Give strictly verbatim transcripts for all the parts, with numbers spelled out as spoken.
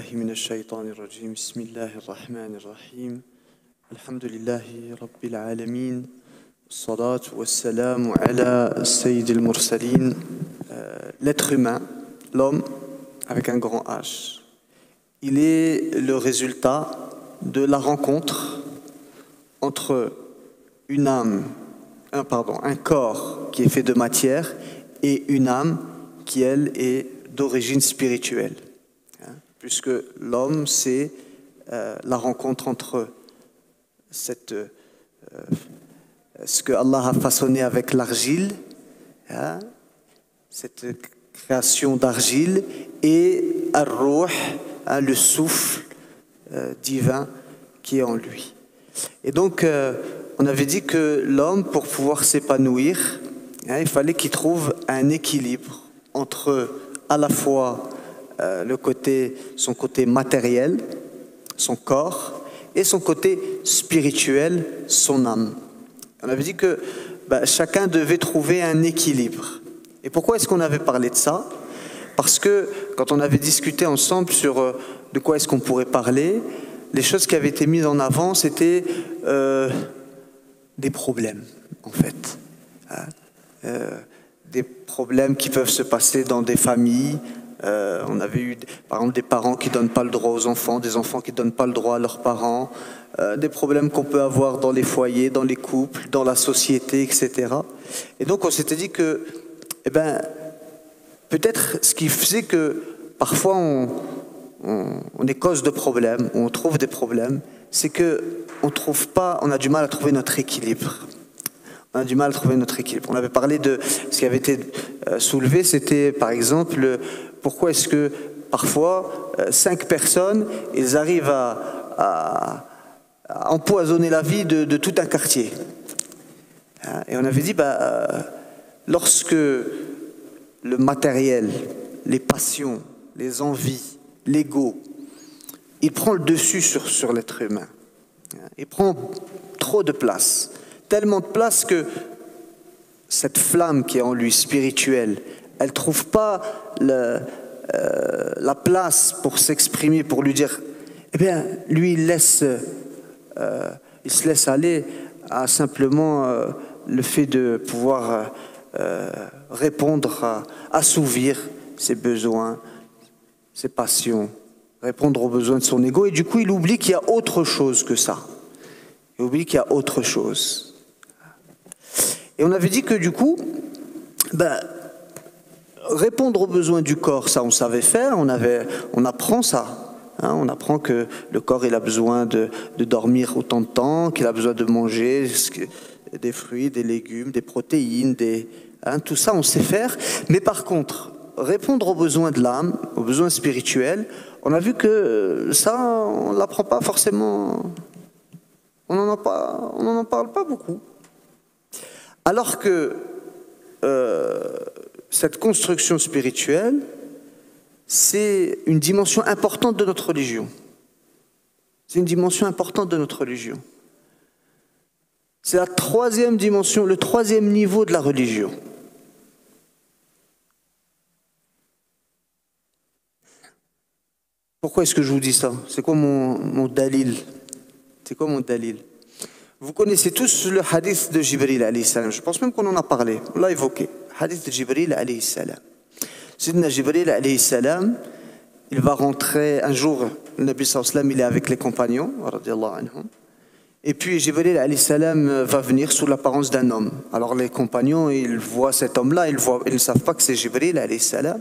بالله من الشيطان الرجيم بسم الله الرحمن الرحيم الحمد لله رب العالمين الصلاة والسلام على السيد المرسلين L'être humain, l'homme avec un grand H, il est le résultat de la rencontre entre une âme, un, pardon, un corps qui est fait de matière et une âme qui, elle, est d'origine spirituelle. Puisque l'homme, c'est euh, la rencontre entre cette, euh, ce que Allah a façonné avec l'argile, hein, cette création d'argile, et ar-ruh, hein, le souffle euh, divin qui est en lui. Et donc, euh, on avait dit que l'homme, pour pouvoir s'épanouir, hein, il fallait qu'il trouve un équilibre entre à la fois le côté, son côté matériel, son corps, et son côté spirituel, son âme. On avait dit que ben, chacun devait trouver un équilibre. Et pourquoi est-ce qu'on avait parlé de ça? Parce que quand on avait discuté ensemble sur de quoi est-ce qu'on pourrait parler, les choses qui avaient été mises en avant, c'était euh, des problèmes, en fait. Hein euh, des problèmes qui peuvent se passer dans des familles. Euh, on avait eu, par exemple, des parents qui ne donnent pas le droit aux enfants, des enfants qui ne donnent pas le droit à leurs parents, euh, des problèmes qu'on peut avoir dans les foyers, dans les couples, dans la société, et cetera. Et donc, on s'était dit que, eh ben, peut-être ce qui faisait que parfois on, on, on est cause de problèmes, on trouve des problèmes, c'est qu'on trouve pas, on a du mal à trouver notre équilibre. On a du mal à trouver notre équilibre. On avait parlé de ce qui avait été soulevé, c'était par exemple pourquoi est-ce que parfois cinq personnes, ils arrivent à, à, à empoisonner la vie de, de tout un quartier. Et on avait dit, bah, lorsque le matériel, les passions, les envies, l'ego, il prend le dessus sur, sur l'être humain, il prend trop de place. Tellement de place que cette flamme qui est en lui, spirituelle, elle ne trouve pas le, euh, la place pour s'exprimer, pour lui dire, eh bien, lui, il, laisse, euh, il se laisse aller à simplement euh, le fait de pouvoir euh, répondre, à, assouvir ses besoins, ses passions, répondre aux besoins de son ego, et du coup, il oublie qu'il y a autre chose que ça. Il oublie qu'il y a autre chose. Et on avait dit que du coup, ben, répondre aux besoins du corps, ça on savait faire, on, avait, on apprend ça. Hein, on apprend que le corps il a besoin de, de dormir autant de temps, qu'il a besoin de manger des fruits, des légumes, des protéines, des, hein, tout ça on sait faire. Mais par contre, répondre aux besoins de l'âme, aux besoins spirituels, on a vu que ça on ne l'apprend pas forcément, on n'en en parle pas beaucoup. Alors que euh, cette construction spirituelle, c'est une dimension importante de notre religion. C'est une dimension importante de notre religion. C'est la troisième dimension, le troisième niveau de la religion. Pourquoi est-ce que je vous dis ça? C'est quoi mon, mon dalil? C'est quoi mon dalil? Vous connaissez tous le hadith de Jibril alayhi salam. Je pense même qu'on en a parlé, on l'a évoqué. Le hadith de Jibril alayhi salam. Sidna Jibril alayhi salam, il va rentrer un jour, le Nabi sallallahu alayhi wa sallam, il est avec les compagnons, radiyallahu anhum. Et puis Jibril alayhi salam va venir sous l'apparence d'un homme. Alors les compagnons, ils voient cet homme-là, ils, ils ne savent pas que c'est Jibril alayhi salam.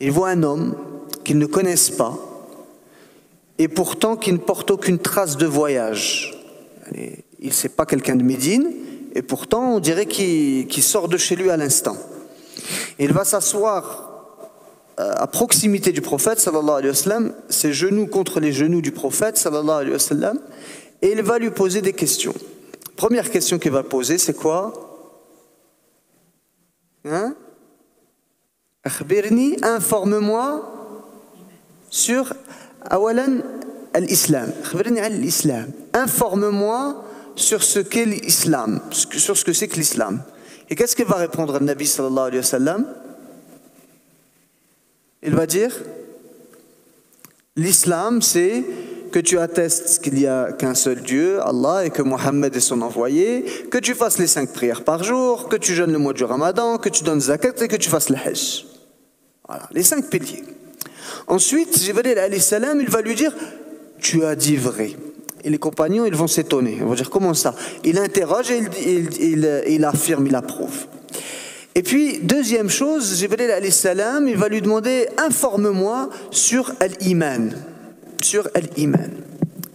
Ils voient un homme qu'ils ne connaissent pas et pourtant qui ne porte aucune trace de voyage. Il ne sait pas quelqu'un de Médine, et pourtant on dirait qu'il qu'il sort de chez lui à l'instant. Il va s'asseoir à proximité du prophète, sallallahu alayhi wa sallam, ses genoux contre les genoux du prophète, sallallahu alayhi wa sallam, et il va lui poser des questions. Première question qu'il va poser, c'est quoi? Hein? Akhbirni, informe-moi sur awalan l'islam. Akhbirni al l'islam. Informe-moi sur ce qu'est l'islam, sur ce que c'est que l'islam. Et qu'est-ce qu'il va répondre à Nabi sallallahu alayhi wa sallam? Il va dire l'islam, c'est que tu attestes qu'il n'y a qu'un seul Dieu, Allah, et que Mohammed est son envoyé, que tu fasses les cinq prières par jour, que tu jeûnes le mois du Ramadan, que tu donnes le zakat et que tu fasses le hajj. Voilà, les cinq piliers. Ensuite, Jibril alayhi salam, il va lui dire « Tu as dit vrai ». Et les compagnons, ils vont s'étonner. Ils vont dire « Comment ça ?» Il interroge et il, il, il, il affirme, il approuve. Et puis, deuxième chose, Jibril alayhi salam, il va lui demander « Informe-moi sur l'iman ». Sur l'iman.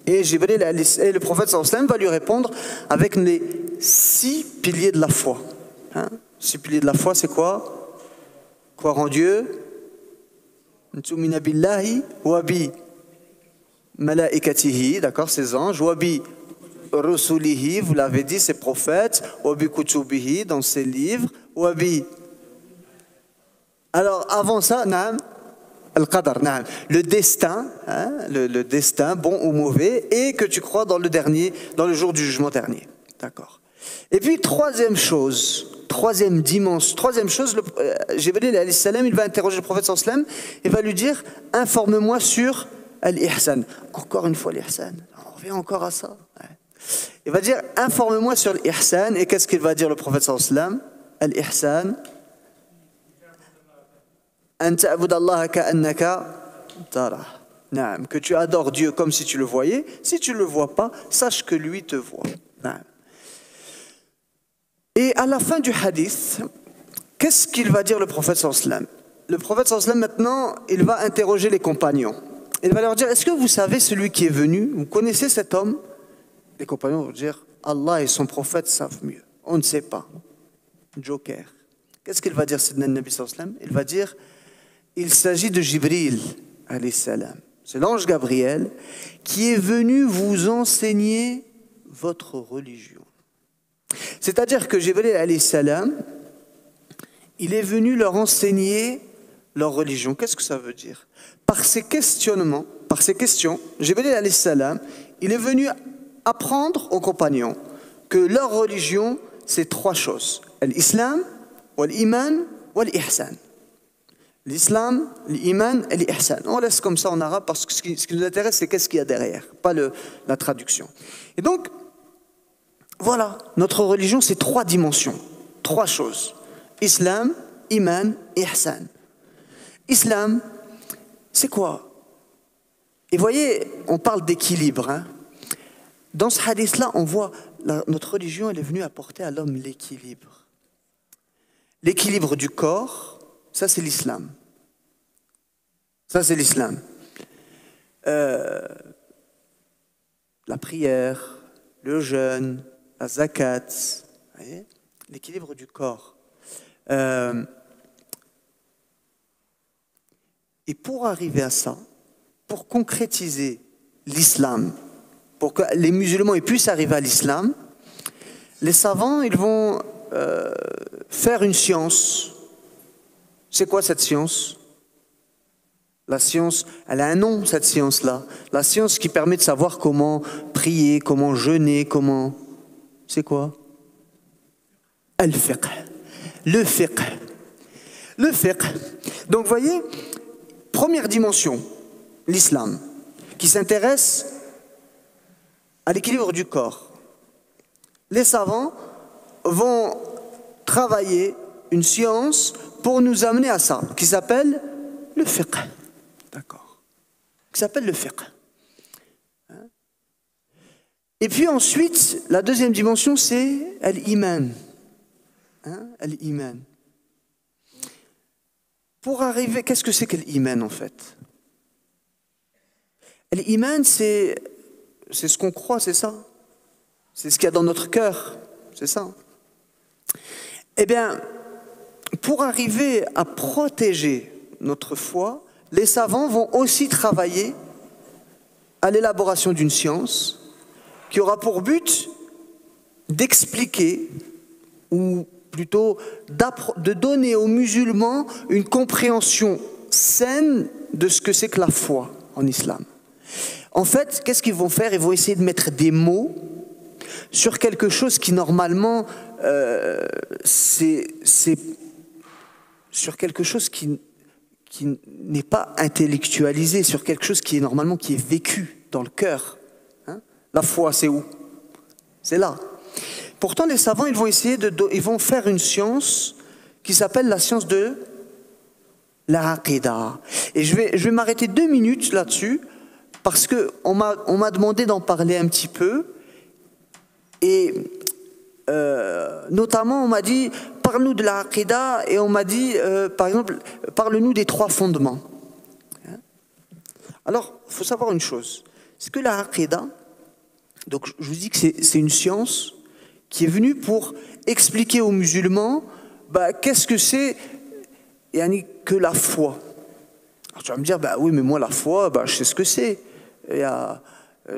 Et Jibril et le prophète sallallahu alayhi wa sallam va lui répondre avec les six piliers de la foi. Hein? Six piliers de la foi, c'est quoi? Croire en Dieu, Ntumina billahi wa bi malaikatihi, d'accord, ses anges, wa bi rusulihi, vous l'avez dit, ses prophètes, wa bi kutubihi, dans ses livres, wa bi. Alors avant ça, naam. Le destin, hein, le, le destin, bon ou mauvais, et que tu crois dans le dernier, dans le jour du jugement dernier. D'accord. Et puis troisième chose, troisième dimension, troisième chose, euh, Jibril alayhi salam, il va interroger le prophète sallallahu alayhi wa sallam et va lui dire, informe-moi sur l'ihsan. Encore une fois l'ihsan, on revient encore à ça. Ouais. Il va dire, informe-moi sur l'ihsan, et qu'est-ce qu'il va dire le prophète sallallahu alayhi wa sallam? L'ihsan. Que tu adores Dieu comme si tu le voyais. Si tu ne le vois pas, sache que lui te voit. Et à la fin du hadith, qu'est-ce qu'il va dire le prophète sallallahu alayhi wa sallam? Le prophète sallallahu alayhi wa sallam, maintenant, il va interroger les compagnons. Il va leur dire, est-ce que vous savez celui qui est venu? Vous connaissez cet homme? Les compagnons vont dire, Allah et son prophète savent mieux. On ne sait pas. Joker. Qu'est-ce qu'il va dire, Sidna Nabi sallallahu alayhi wa sallam? Il va dire, il s'agit de Jibril, alayhi salam. C'est l'ange Gabriel qui est venu vous enseigner votre religion. C'est-à-dire que Jibril, alayhi salam, il est venu leur enseigner leur religion. Qu'est-ce que ça veut dire? Par ses questionnements, par ses questions, Jibril, alayhi salam, il est venu apprendre aux compagnons que leur religion, c'est trois choses. L'islam, l'iman, l'ihsan. L'islam, l'iman et l'ihsan. On laisse comme ça en arabe parce que ce qui, ce qui nous intéresse, c'est qu'est-ce qu'il y a derrière, pas le, la traduction. Et donc, voilà, notre religion, c'est trois dimensions, trois choses. Islam, iman, ihsan. Islam, c'est quoi? Et voyez, on parle d'équilibre. Hein? Dans ce hadith-là, on voit, la, notre religion, elle est venue apporter à l'homme l'équilibre. L'équilibre du corps. Ça, c'est l'islam. Ça, c'est l'islam. Euh, la prière, le jeûne, la zakat, l'équilibre du corps. Euh, et pour arriver à ça, pour concrétiser l'islam, pour que les musulmans ils puissent arriver à l'islam, les savants, ils vont euh, faire une science. C'est quoi cette science? La science, elle a un nom, cette science-là. La science qui permet de savoir comment prier, comment jeûner, comment... C'est quoi? Al-fiqh. Le fiqh. Le fiqh. Donc, vous voyez, première dimension, l'islam, qui s'intéresse à l'équilibre du corps. Les savants vont travailler une science pour nous amener à ça, qui s'appelle le fiqh. D'accord. Qui s'appelle le fiqh. Et puis ensuite, la deuxième dimension, c'est l'iman. Hein? L'iman. Pour arriver, qu'est-ce que c'est que l'iman en fait? L'iman, c'est ce qu'on croit, c'est ça. C'est ce qu'il y a dans notre cœur, c'est ça. Eh bien, pour arriver à protéger notre foi, les savants vont aussi travailler à l'élaboration d'une science qui aura pour but d'expliquer, ou plutôt de donner aux musulmans une compréhension saine de ce que c'est que la foi en islam. En fait, qu'est-ce qu'ils vont faire? Ils vont essayer de mettre des mots sur quelque chose qui normalement euh, c'est... sur quelque chose qui, qui n'est pas intellectualisé sur quelque chose qui est normalement qui est vécu dans le cœur. Hein? La foi, c'est où? C'est là. Pourtant, les savants, ils vont essayer de, ils vont faire une science qui s'appelle la science de l'aqida. Et je vais, je vais m'arrêter deux minutes là-dessus parce que on m'a, on m'a demandé d'en parler un petit peu. Et euh, notamment, on m'a dit, parle-nous de l'aqida, et on m'a dit, euh, par exemple, parle-nous des trois fondements. Alors, il faut savoir une chose, c'est que l'aqida, donc je vous dis que c'est une science qui est venue pour expliquer aux musulmans, bah, qu'est-ce que c'est yani, que la foi. Alors, tu vas me dire, bah oui, mais moi la foi, bah, je sais ce que c'est. Il y a...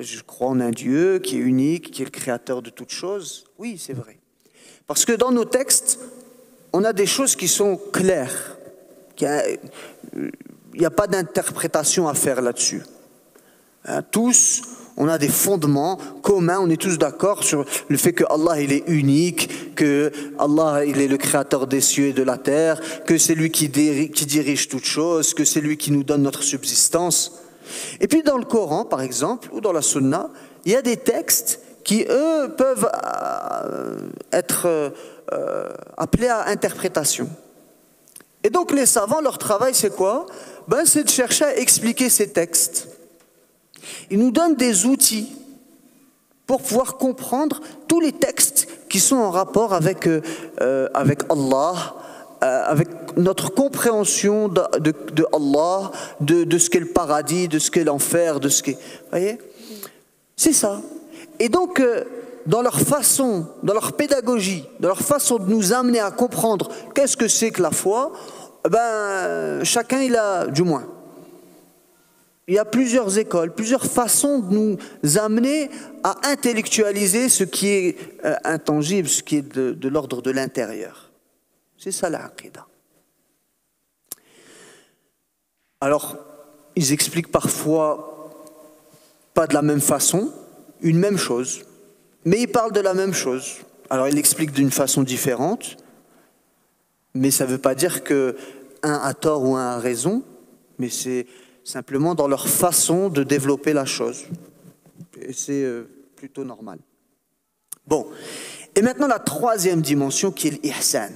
Je crois en un Dieu qui est unique, qui est le créateur de toutes choses. Oui, c'est vrai. Parce que dans nos textes, on a des choses qui sont claires. Il n'y a pas d'interprétation à faire là-dessus. Hein, tous, on a des fondements communs, on est tous d'accord sur le fait que Allah, il est unique, que Allah, il est le créateur des cieux et de la terre, que c'est lui qui dirige, qui dirige toutes choses, que c'est lui qui nous donne notre subsistance. Et puis dans le Coran, par exemple, ou dans la Sunna, il y a des textes qui, eux, peuvent être appelés à interprétation. Et donc les savants, leur travail, c'est quoi? Ben, c'est de chercher à expliquer ces textes. Ils nous donnent des outils pour pouvoir comprendre tous les textes qui sont en rapport avec, euh, avec Allah, Euh, avec notre compréhension de, de, de Allah, de, de ce qu'est le paradis, de ce qu'est l'enfer, de ce qu'est... Vous voyez? C'est ça. Et donc, euh, dans leur façon, dans leur pédagogie, dans leur façon de nous amener à comprendre qu'est-ce que c'est que la foi, ben, chacun, il a, du moins, il y a plusieurs écoles, plusieurs façons de nous amener à intellectualiser ce qui est euh, intangible, ce qui est de l'ordre de l'intérieur. C'est ça l'aqida. Alors, ils expliquent parfois pas de la même façon, une même chose, mais ils parlent de la même chose. Alors, ils l'expliquent d'une façon différente, mais ça ne veut pas dire qu'un a tort ou un a raison, mais c'est simplement dans leur façon de développer la chose. Et c'est plutôt normal. Bon, et maintenant la troisième dimension qui est l'ihsan,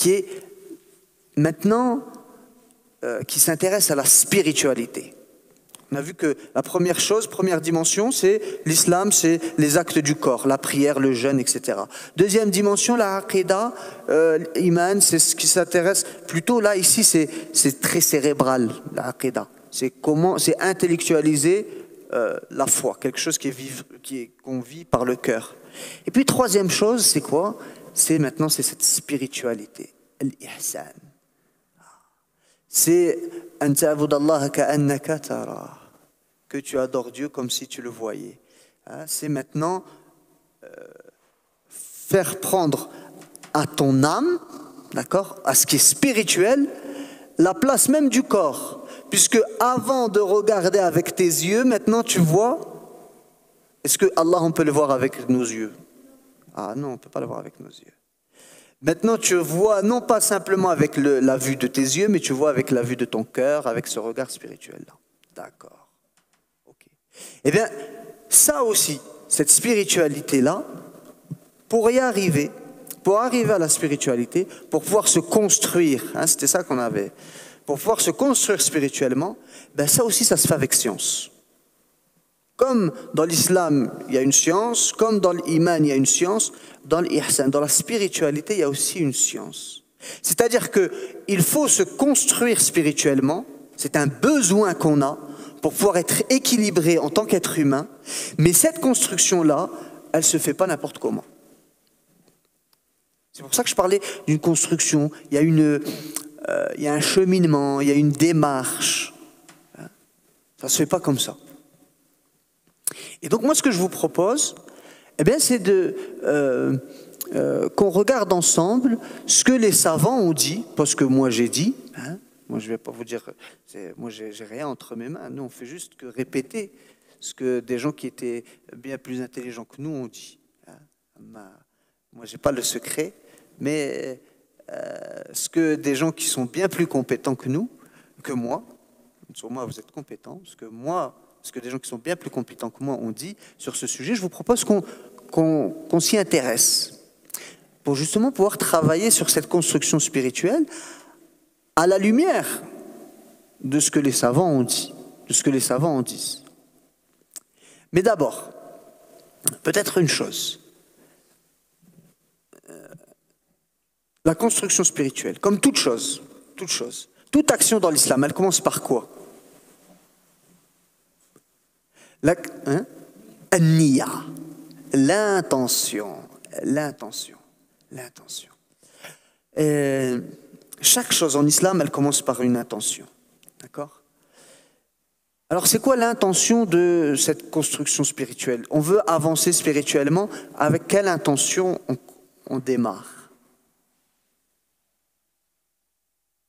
qui est maintenant, euh, qui s'intéresse à la spiritualité. On a vu que la première chose, première dimension, c'est l'islam, c'est les actes du corps, la prière, le jeûne, et cetera. Deuxième dimension, la aqidah, euh, l'iman, c'est ce qui s'intéresse, plutôt là, ici, c'est très cérébral, la aqidah. C'est comment, c'est intellectualiser euh, la foi, quelque chose qu'on qui qu'on vit par le cœur. Et puis, troisième chose, c'est quoi? C'est maintenant, c'est cette spiritualité, l'ihsan. C'est que tu adores Dieu comme si tu le voyais. C'est maintenant euh, faire prendre à ton âme, d'accord, à ce qui est spirituel, la place même du corps. Puisque avant de regarder avec tes yeux, maintenant tu vois. Est-ce que Allah, on peut le voir avec nos yeux? Ah non, on ne peut pas le voir avec nos yeux. Maintenant, tu vois non pas simplement avec le, la vue de tes yeux, mais tu vois avec la vue de ton cœur, avec ce regard spirituel-là. D'accord. Okay. Eh bien, ça aussi, cette spiritualité-là, pour y arriver, pour arriver à la spiritualité, pour pouvoir se construire, hein, c'était ça qu'on avait, pour pouvoir se construire spirituellement, ben ça aussi, ça se fait avec science. Comme dans l'islam, il y a une science, comme dans l'iman, il y a une science, dans l'ihsan, dans la spiritualité, il y a aussi une science. C'est-à-dire qu'il faut se construire spirituellement, c'est un besoin qu'on a pour pouvoir être équilibré en tant qu'être humain, mais cette construction-là, elle ne se fait pas n'importe comment. C'est pour ça que je parlais d'une construction, il y a une, euh, il y a un cheminement, il y a une démarche. Ça ne se fait pas comme ça. Et donc moi, ce que je vous propose, eh bien, c'est de euh, euh, qu'on regarde ensemble ce que les savants ont dit, parce que moi j'ai dit, hein, moi je ne vais pas vous dire, moi j'ai rien entre mes mains, nous on fait juste que répéter ce que des gens qui étaient bien plus intelligents que nous ont dit. Hein. Ma, moi je n'ai pas le secret, mais euh, ce que des gens qui sont bien plus compétents que nous que moi, sur moi vous êtes compétents, parce que moi, parce que des gens qui sont bien plus compétents que moi ont dit sur ce sujet, je vous propose qu'on qu'on, qu'on s'y intéresse, pour justement pouvoir travailler sur cette construction spirituelle à la lumière de ce que les savants ont dit, de ce que les savants en disent. Mais d'abord, peut-être une chose, la construction spirituelle, comme toute chose, toute chose, toute action dans l'islam, elle commence par quoi? La, hein? An-niya, l'intention, l'intention, l'intention. Euh, chaque chose en islam, elle commence par une intention, d'accord? Alors c'est quoi l'intention de cette construction spirituelle? On veut avancer spirituellement, avec quelle intention on, on démarre?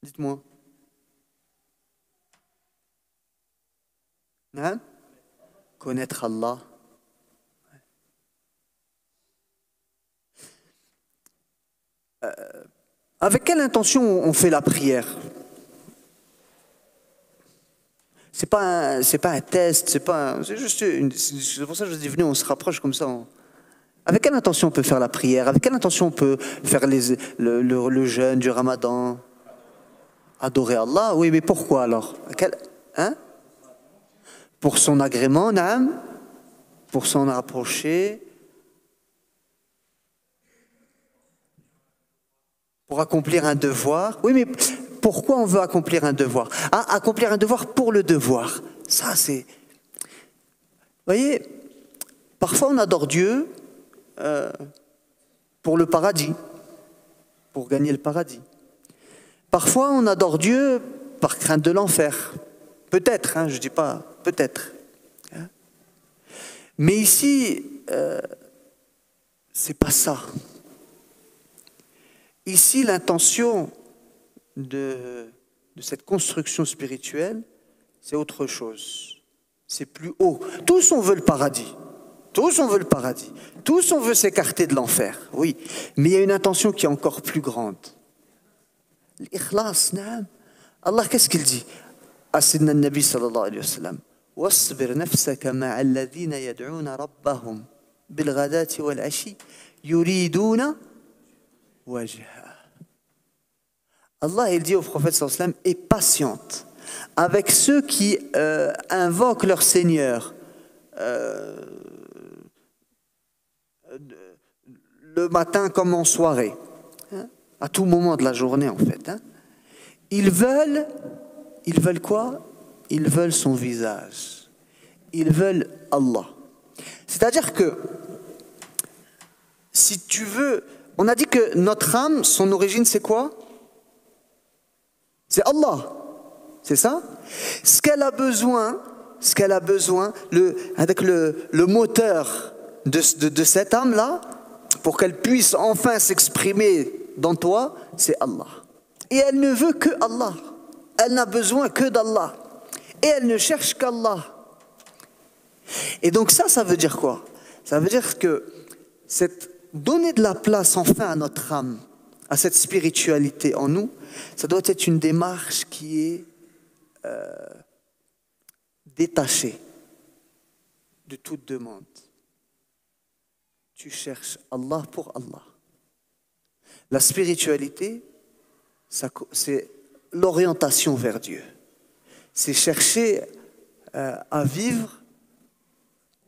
Dites-moi. Hein? Connaître Allah. Euh, avec quelle intention on fait la prière? C'est pas c'est pas un test, c'est pas c'est juste une, c'est pour ça que je dis venez on se rapproche comme ça. On... Avec quelle intention on peut faire la prière? Avec quelle intention on peut faire les le, le, le jeûne du Ramadan? Adorer Allah, oui, mais pourquoi alors? Quel, hein? Pour son agrément, naam, pour s'en rapprocher, pour accomplir un devoir. Oui, mais pourquoi on veut accomplir un devoir? Ah, accomplir un devoir pour le devoir. Ça, c'est... Vous voyez, parfois on adore Dieu euh, pour le paradis, pour gagner le paradis. Parfois on adore Dieu par crainte de l'enfer. Peut-être, hein, je ne dis pas... Peut-être. Mais ici, euh, c'est pas ça. Ici, l'intention de, de cette construction spirituelle, c'est autre chose. C'est plus haut. Tous on veut le paradis. Tous on veut le paradis. Tous on veut s'écarter de l'enfer. Oui. Mais il y a une intention qui est encore plus grande. L'ikhlas, naam. Allah, qu'est-ce qu'il dit? À Sidna Nabi sallallahu alayhi wa sallam. واصبر نفسك مع الذين يدعون ربهم بالغداة والعشي يريدون وجهه. Allah il dit au prophète sallallahu alayhi wa sallam, et patiente avec ceux qui euh, invoquent leur Seigneur euh, le matin comme en soirée, hein, à tout moment de la journée en fait, hein. Ils veulent ils veulent quoi? Ils veulent son visage. Ils veulent Allah. C'est-à-dire que, si tu veux... On a dit que notre âme, son origine, c'est quoi? C'est Allah. C'est ça? Ce qu'elle a besoin, ce qu'elle a besoin, le, avec le, le moteur de, de, de cette âme-là, pour qu'elle puisse enfin s'exprimer dans toi, c'est Allah. Et elle ne veut que Allah. Elle n'a besoin que d'Allah. Et elle ne cherche qu'Allah. Et donc ça, ça veut dire quoi? Ça veut dire que cette donner de la place enfin à notre âme, à cette spiritualité en nous, ça doit être une démarche qui est euh, détachée de toute demande. Tu cherches Allah pour Allah. La spiritualité, ça, c'est l'orientation vers Dieu. C'est chercher euh, à vivre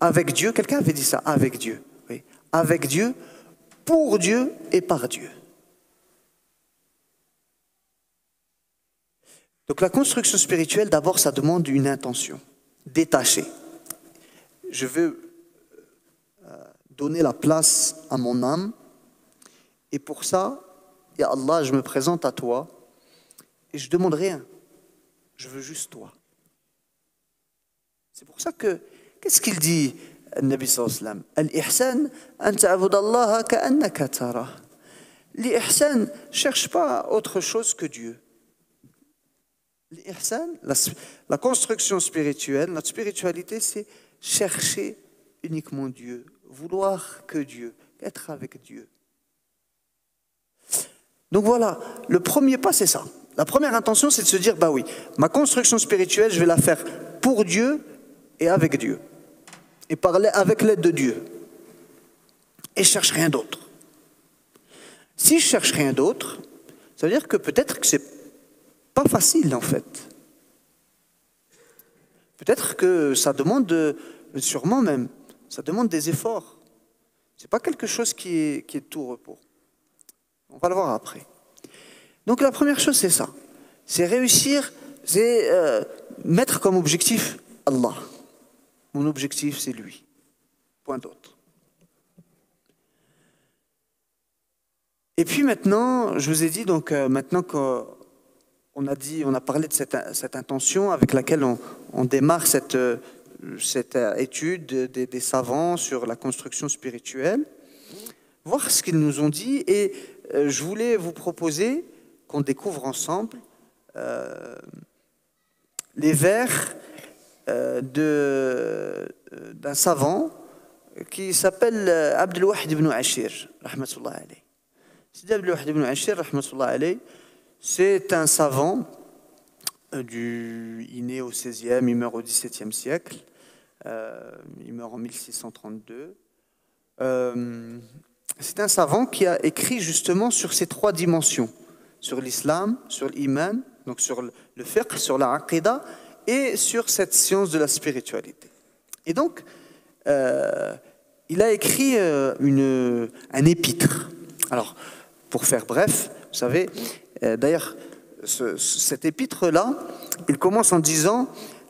avec Dieu. Quelqu'un avait dit ça, avec Dieu. Oui. Avec Dieu, pour Dieu et par Dieu. Donc la construction spirituelle, d'abord, ça demande une intention, détachée. Je veux euh, donner la place à mon âme. Et pour ça, ya Allah, je me présente à toi. Et je ne demande rien. Je veux juste toi. C'est pour ça que, qu'est-ce qu'il dit, le Nabi sallallahu alayhi wa sallam? Al-Ihsan, an ta'abud Allah ka'annaka tarah. L'Ihsan, cherche pas autre chose que Dieu. L'Ihsan, la, la construction spirituelle, notre spiritualité, c'est chercher uniquement Dieu, vouloir que Dieu, être avec Dieu. Donc voilà, le premier pas, c'est ça. La première intention, c'est de se dire, bah oui, ma construction spirituelle, je vais la faire pour Dieu et avec Dieu. Et parler avec l'aide de Dieu. Et je cherche rien d'autre. Si je cherche rien d'autre, ça veut dire que peut-être que c'est pas facile en fait. Peut-être que ça demande, sûrement même, ça demande des efforts. C'est pas quelque chose qui est, qui est tout repos. On va le voir après. Donc la première chose c'est ça, c'est réussir, c'est euh, mettre comme objectif Allah. Mon objectif c'est lui, point d'autre. Et puis maintenant, je vous ai dit donc euh, maintenant qu'on a dit, on a parlé de cette, cette intention avec laquelle on, on démarre cette, cette étude des, des savants sur la construction spirituelle, voir ce qu'ils nous ont dit et euh, je voulais vous proposer qu'on découvre ensemble euh, les vers euh, de euh, d'un savant qui s'appelle euh, Abdelwahid ibn Achir, rahmatullah alayh. Abdelwahid ibn Achir, rahmatullah alayh, c'est un savant euh, du, il naît au seizième, il meurt au dix-septième siècle, euh, il meurt en mille six cent trente-deux. Euh, c'est un savant qui a écrit justement sur ces trois dimensions, sur l'islam, sur l'iman, donc sur le fiqh, sur la aqidah et sur cette science de la spiritualité. Et donc, euh, il a écrit euh, une, un épître. Alors, pour faire bref, vous savez, euh, d'ailleurs, ce, cet épître-là, il commence en disant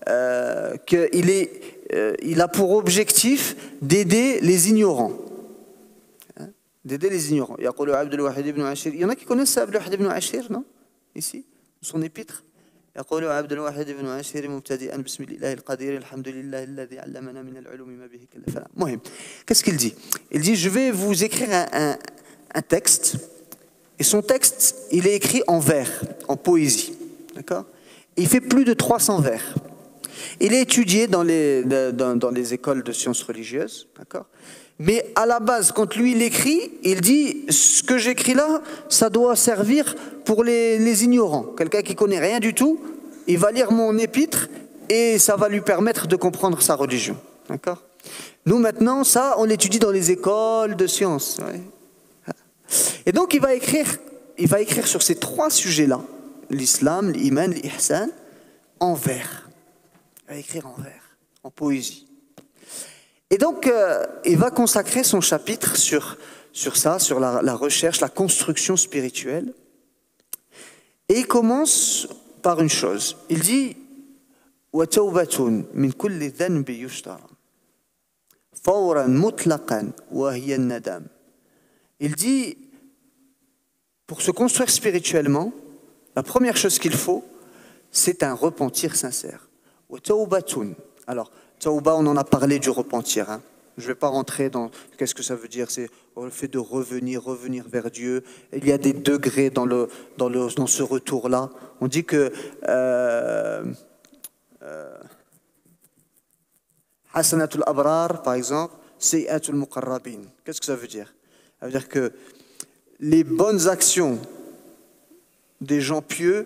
euh, qu'il est, euh, il a pour objectif d'aider les ignorants. D'aider les ignorants. Il y en a qui connaissent Abdelwahid ibn Achir, non? Ici, son épître. Qu'est-ce qu'il dit? Il dit, je vais vous écrire un, un, un texte. Et son texte, il est écrit en vers, en poésie. D'accord? Il fait plus de trois cents vers. Il est étudié dans les, dans, dans les écoles de sciences religieuses. D'accord? Mais à la base, quand lui il écrit, il dit, ce que j'écris là, ça doit servir pour les, les ignorants. Quelqu'un qui ne connaît rien du tout, il va lire mon épître et ça va lui permettre de comprendre sa religion. D'accord? Nous maintenant, ça, on l'étudie dans les écoles de sciences. Ouais. Et donc il va écrire, il va écrire sur ces trois sujets-là, l'islam, l'iman, l'ihsan, en vers. Il va écrire en vers, en poésie. Et donc, euh, il va consacrer son chapitre sur, sur ça, sur la, la recherche, la construction spirituelle. Et il commence par une chose. Il dit, وَتَوْبَةٌ مِنْ كُلِّ ذَنْبِ يُشْتَرَى فَوْرًا مُطْلَقًا وَهِيَ النَّدَامِ. Il dit, pour se construire spirituellement, la première chose qu'il faut, c'est un repentir sincère. وَتَوْبَةٌ. Alors, Taouba, on en a parlé du repentir. Hein. Je ne vais pas rentrer dans qu'est-ce que ça veut dire. C'est le fait de revenir, revenir vers Dieu. Il y a des degrés dans, le, dans, le, dans ce retour-là. On dit que euh, euh, Hasanatul Abrar, par exemple, Seiatul Muqarrabin. Qu'est-ce que ça veut dire? Ça veut dire que les bonnes actions des gens pieux,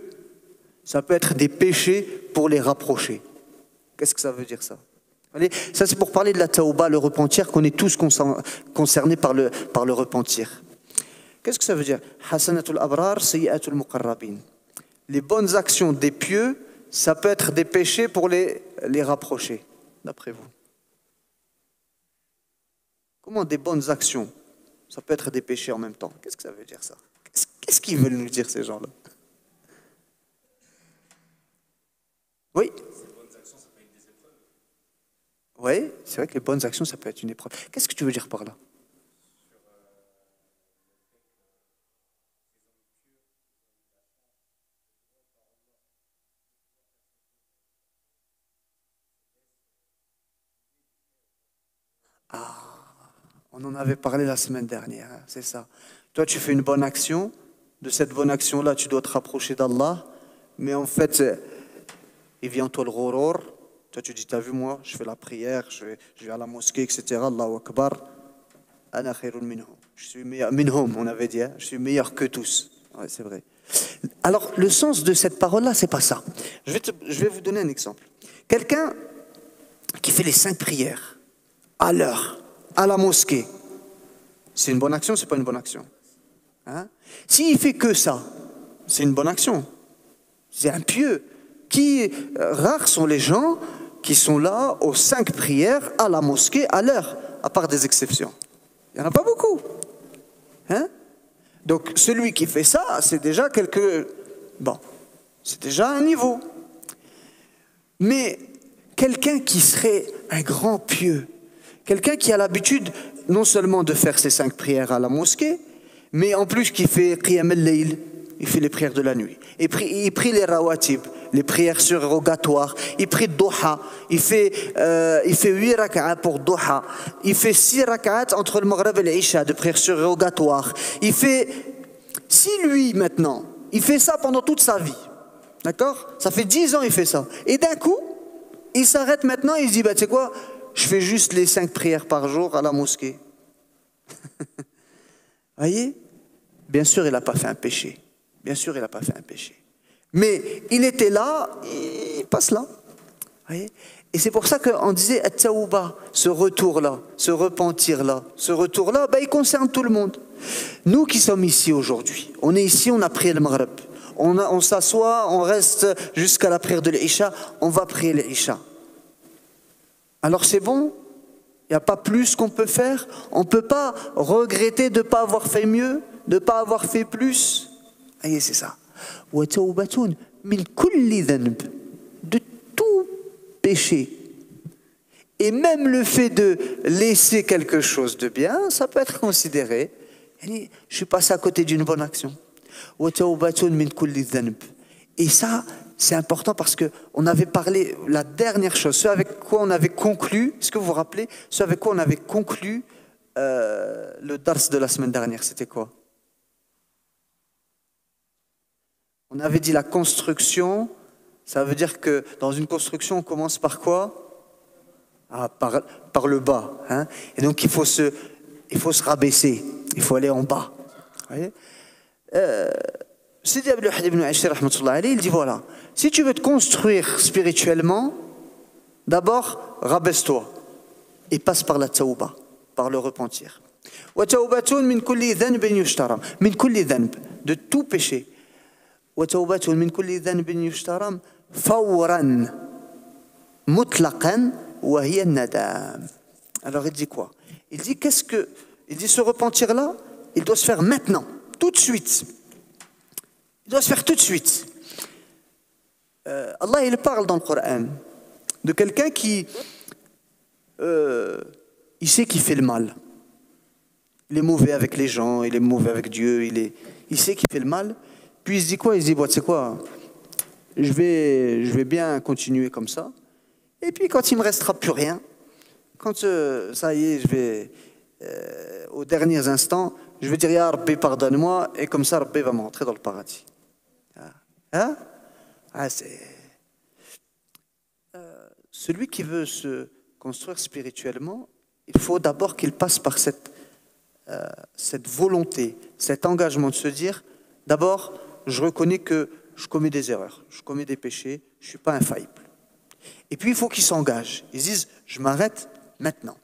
ça peut être des péchés pour les rapprocher. Qu'est-ce que ça veut dire ça? Ça, c'est pour parler de la taouba, le repentir, qu'on est tous concernés par le, par le repentir. Qu'est-ce que ça veut dire? Hasanatul abrar, sayyatul muqarrabin. Les bonnes actions des pieux, ça peut être des péchés pour les, les rapprocher, d'après vous. Comment des bonnes actions, ça peut être des péchés en même temps? Qu'est-ce que ça veut dire ça? Qu'est-ce qu'ils veulent nous dire ces gens-là? Oui? Oui, c'est vrai que les bonnes actions, ça peut être une épreuve. Qu'est-ce que tu veux dire par là? Ah, on en avait parlé la semaine dernière, hein, c'est ça. Toi, tu fais une bonne action. De cette bonne action-là, tu dois te rapprocher d'Allah. Mais en fait, il vient en toi le ghurur. Toi, tu dis, t'as vu, moi, je fais la prière, je vais, je vais à la mosquée, et cetera. Allahu Akbar. Ana khairun minhum. Je suis meilleur, minhum, on avait dit, hein, je suis meilleur que tous. Ouais, c'est vrai. Alors, le sens de cette parole-là, c'est pas ça. Je vais, te, je vais vous donner un exemple. Quelqu'un qui fait les cinq prières à l'heure, à la mosquée, c'est une bonne action, c'est pas une bonne action, hein? S'il fait que ça, c'est une bonne action. C'est impieux. Qui, euh, rares sont les gens qui sont là aux cinq prières à la mosquée à l'heure, à part des exceptions. Il n'y en a pas beaucoup, hein? Donc, celui qui fait ça, c'est déjà quelque... Bon, c'est déjà un niveau. Mais quelqu'un qui serait un grand pieux, quelqu'un qui a l'habitude non seulement de faire ses cinq prières à la mosquée, mais en plus qui fait Qiyam al-Layl, il fait les prières de la nuit, il prie, il prie les rawatib, les prières surrogatoires, il prie Doha, il fait euh, il fait huit rak'ats pour Doha, il fait six rak'ats entre le Maghreb et l'Isha de prières surrogatoires, il fait... Si lui maintenant, il fait ça pendant toute sa vie, d'accord? Ça fait dix ans il fait ça, et d'un coup, il s'arrête maintenant et il se dit, bah, tu sais quoi, je fais juste les cinq prières par jour à la mosquée. Voyez? Bien sûr, il n'a pas fait un péché. Bien sûr, il n'a pas fait un péché. Mais il était là, il passe là. Voyez? Et c'est pour ça qu'on disait, at-tawba, ce retour-là, ce repentir-là, ce retour-là, ben, il concerne tout le monde. Nous qui sommes ici aujourd'hui, on est ici, on a prié le Maghreb. On, on s'assoit, on reste jusqu'à la prière de l'Isha, on va prier l'Isha. Alors c'est bon, il n'y a pas plus qu'on peut faire, on ne peut pas regretter de ne pas avoir fait mieux, de ne pas avoir fait plus. Voyez, c'est ça. De tout péché. Et même le fait de laisser quelque chose de bien, ça peut être considéré. Je suis passé à côté d'une bonne action. Et ça, c'est important parce qu'on avait parlé, la dernière chose, ce avec quoi on avait conclu, est-ce que vous vous rappelez, ce avec quoi on avait conclu euh, le dars de la semaine dernière, c'était quoi? On avait dit la construction, ça veut dire que dans une construction, on commence par quoi? Ah, par, par le bas, hein? Et donc il faut, se, il faut se rabaisser, il faut aller en bas. Vous voyez? Euh, Sidi Abdelwahid ibn Achir, il dit voilà, si tu veux te construire spirituellement, d'abord rabaisse-toi et passe par la tawba, par le repentir. De tout péché. Alors il dit quoi? Il dit qu'est-ce que il dit ce repentir là, il doit se faire maintenant, tout de suite. Il doit se faire tout de suite. Euh, Allah, il parle dans le Coran de quelqu'un qui euh, il sait qu'il fait le mal. Il est mauvais avec les gens, il est mauvais avec Dieu, il, est, il sait qu'il fait le mal. Puis il se dit quoi? Il se dit, bah, tu sais quoi, je vais, je vais bien continuer comme ça. Et puis quand il ne me restera plus rien, quand euh, ça y est, je vais, euh, aux derniers instants, je vais dire, ya Rabbi, pardonne-moi, et comme ça, Rabbi va me rentrer dans le paradis. Hein? Ah, c'est... Euh, celui qui veut se construire spirituellement, il faut d'abord qu'il passe par cette, euh, cette volonté, cet engagement de se dire, d'abord, je reconnais que je commets des erreurs, je commets des péchés, je ne suis pas infaillible. Et puis, il faut qu'il s'engage. Ils disent, je m'arrête maintenant.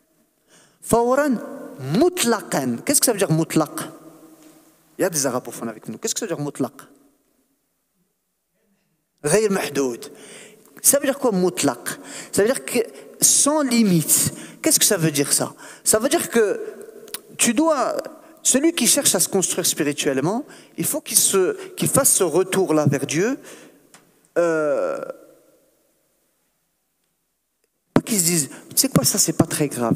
Fawran mutlaqan. Qu'est-ce que ça veut dire mutlaq? Il y a des arabophones avec nous. Qu'est-ce que ça veut dire mutlaq? Ghayr mahdoud. Ça veut dire quoi mutlaq? Ça veut dire que sans limite. Qu'est-ce que ça veut dire ça? Ça veut dire que tu dois... Celui qui cherche à se construire spirituellement, il faut qu'il se, qu'il fasse ce retour-là vers Dieu. Euh, pas qu'ils se disent, tu sais quoi, ça c'est pas très grave.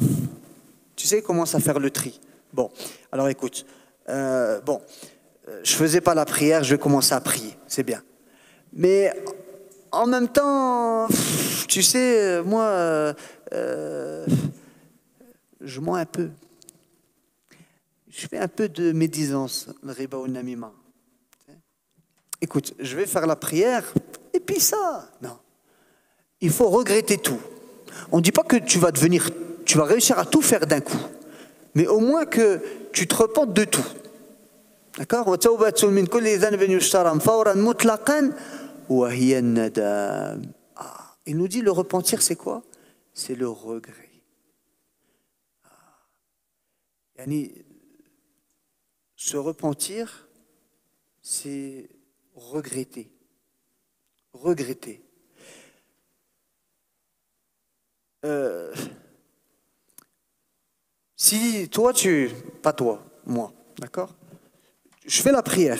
Tu sais, il commence à faire le tri. Bon, alors écoute, euh, bon, je faisais pas la prière, je vais commencer à prier, c'est bien. Mais en même temps, tu sais, moi, euh, euh, je mens un peu. Je fais un peu de médisance, le riba ou namima. Écoute, je vais faire la prière, et puis ça, non. Il faut regretter tout. On ne dit pas que tu vas devenir... Tu vas réussir à tout faire d'un coup. Mais au moins que tu te repentes de tout. D'accord ? وَتَوْبَةٌ مِنْ كُلِّ ذَنْبٍ يُجْتَرَمْ فَوْرًا مُطْلَقًا وَهِيَ النَّدَامُ. Il nous dit le repentir, c'est quoi ? C'est le regret. Yani, se repentir, c'est regretter. Regretter. Euh, si toi tu... Pas toi, moi, d'accord ? Je fais la prière,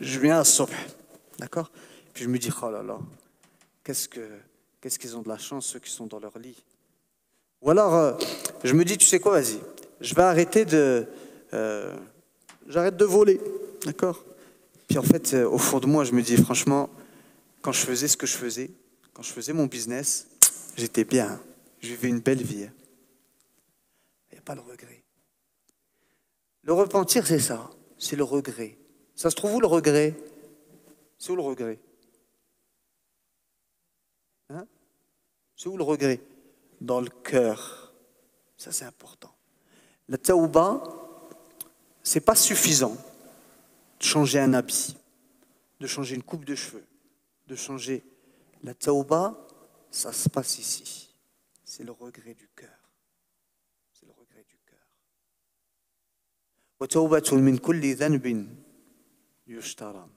je viens à Sobh, d'accord ? Puis je me dis, oh là là, qu'est-ce que... Qu'est-ce qu'ils ont de la chance, ceux qui sont dans leur lit. Ou alors, euh, je me dis, tu sais quoi, vas-y, je vais arrêter de... Euh, J'arrête de voler, d'accord ? Puis en fait, euh, au fond de moi, je me dis, franchement, quand je faisais ce que je faisais, quand je faisais mon business, j'étais bien, je vivais une belle vie. Il n'y a pas le regret. Le repentir, c'est ça, c'est le regret. Ça se trouve où le regret ? C'est où le regret ? Hein ? C'est où le regret ? Dans le cœur. Ça, c'est important. La taouba, ce n'est pas suffisant de changer un habit, de changer une coupe de cheveux, de changer. La taouba, ça se passe ici. C'est le regret du cœur. C'est le regret du cœur. وَتَوْبَةٌ مِنْ كُلِّ ذَنْبٍ يُجْتَرَمْ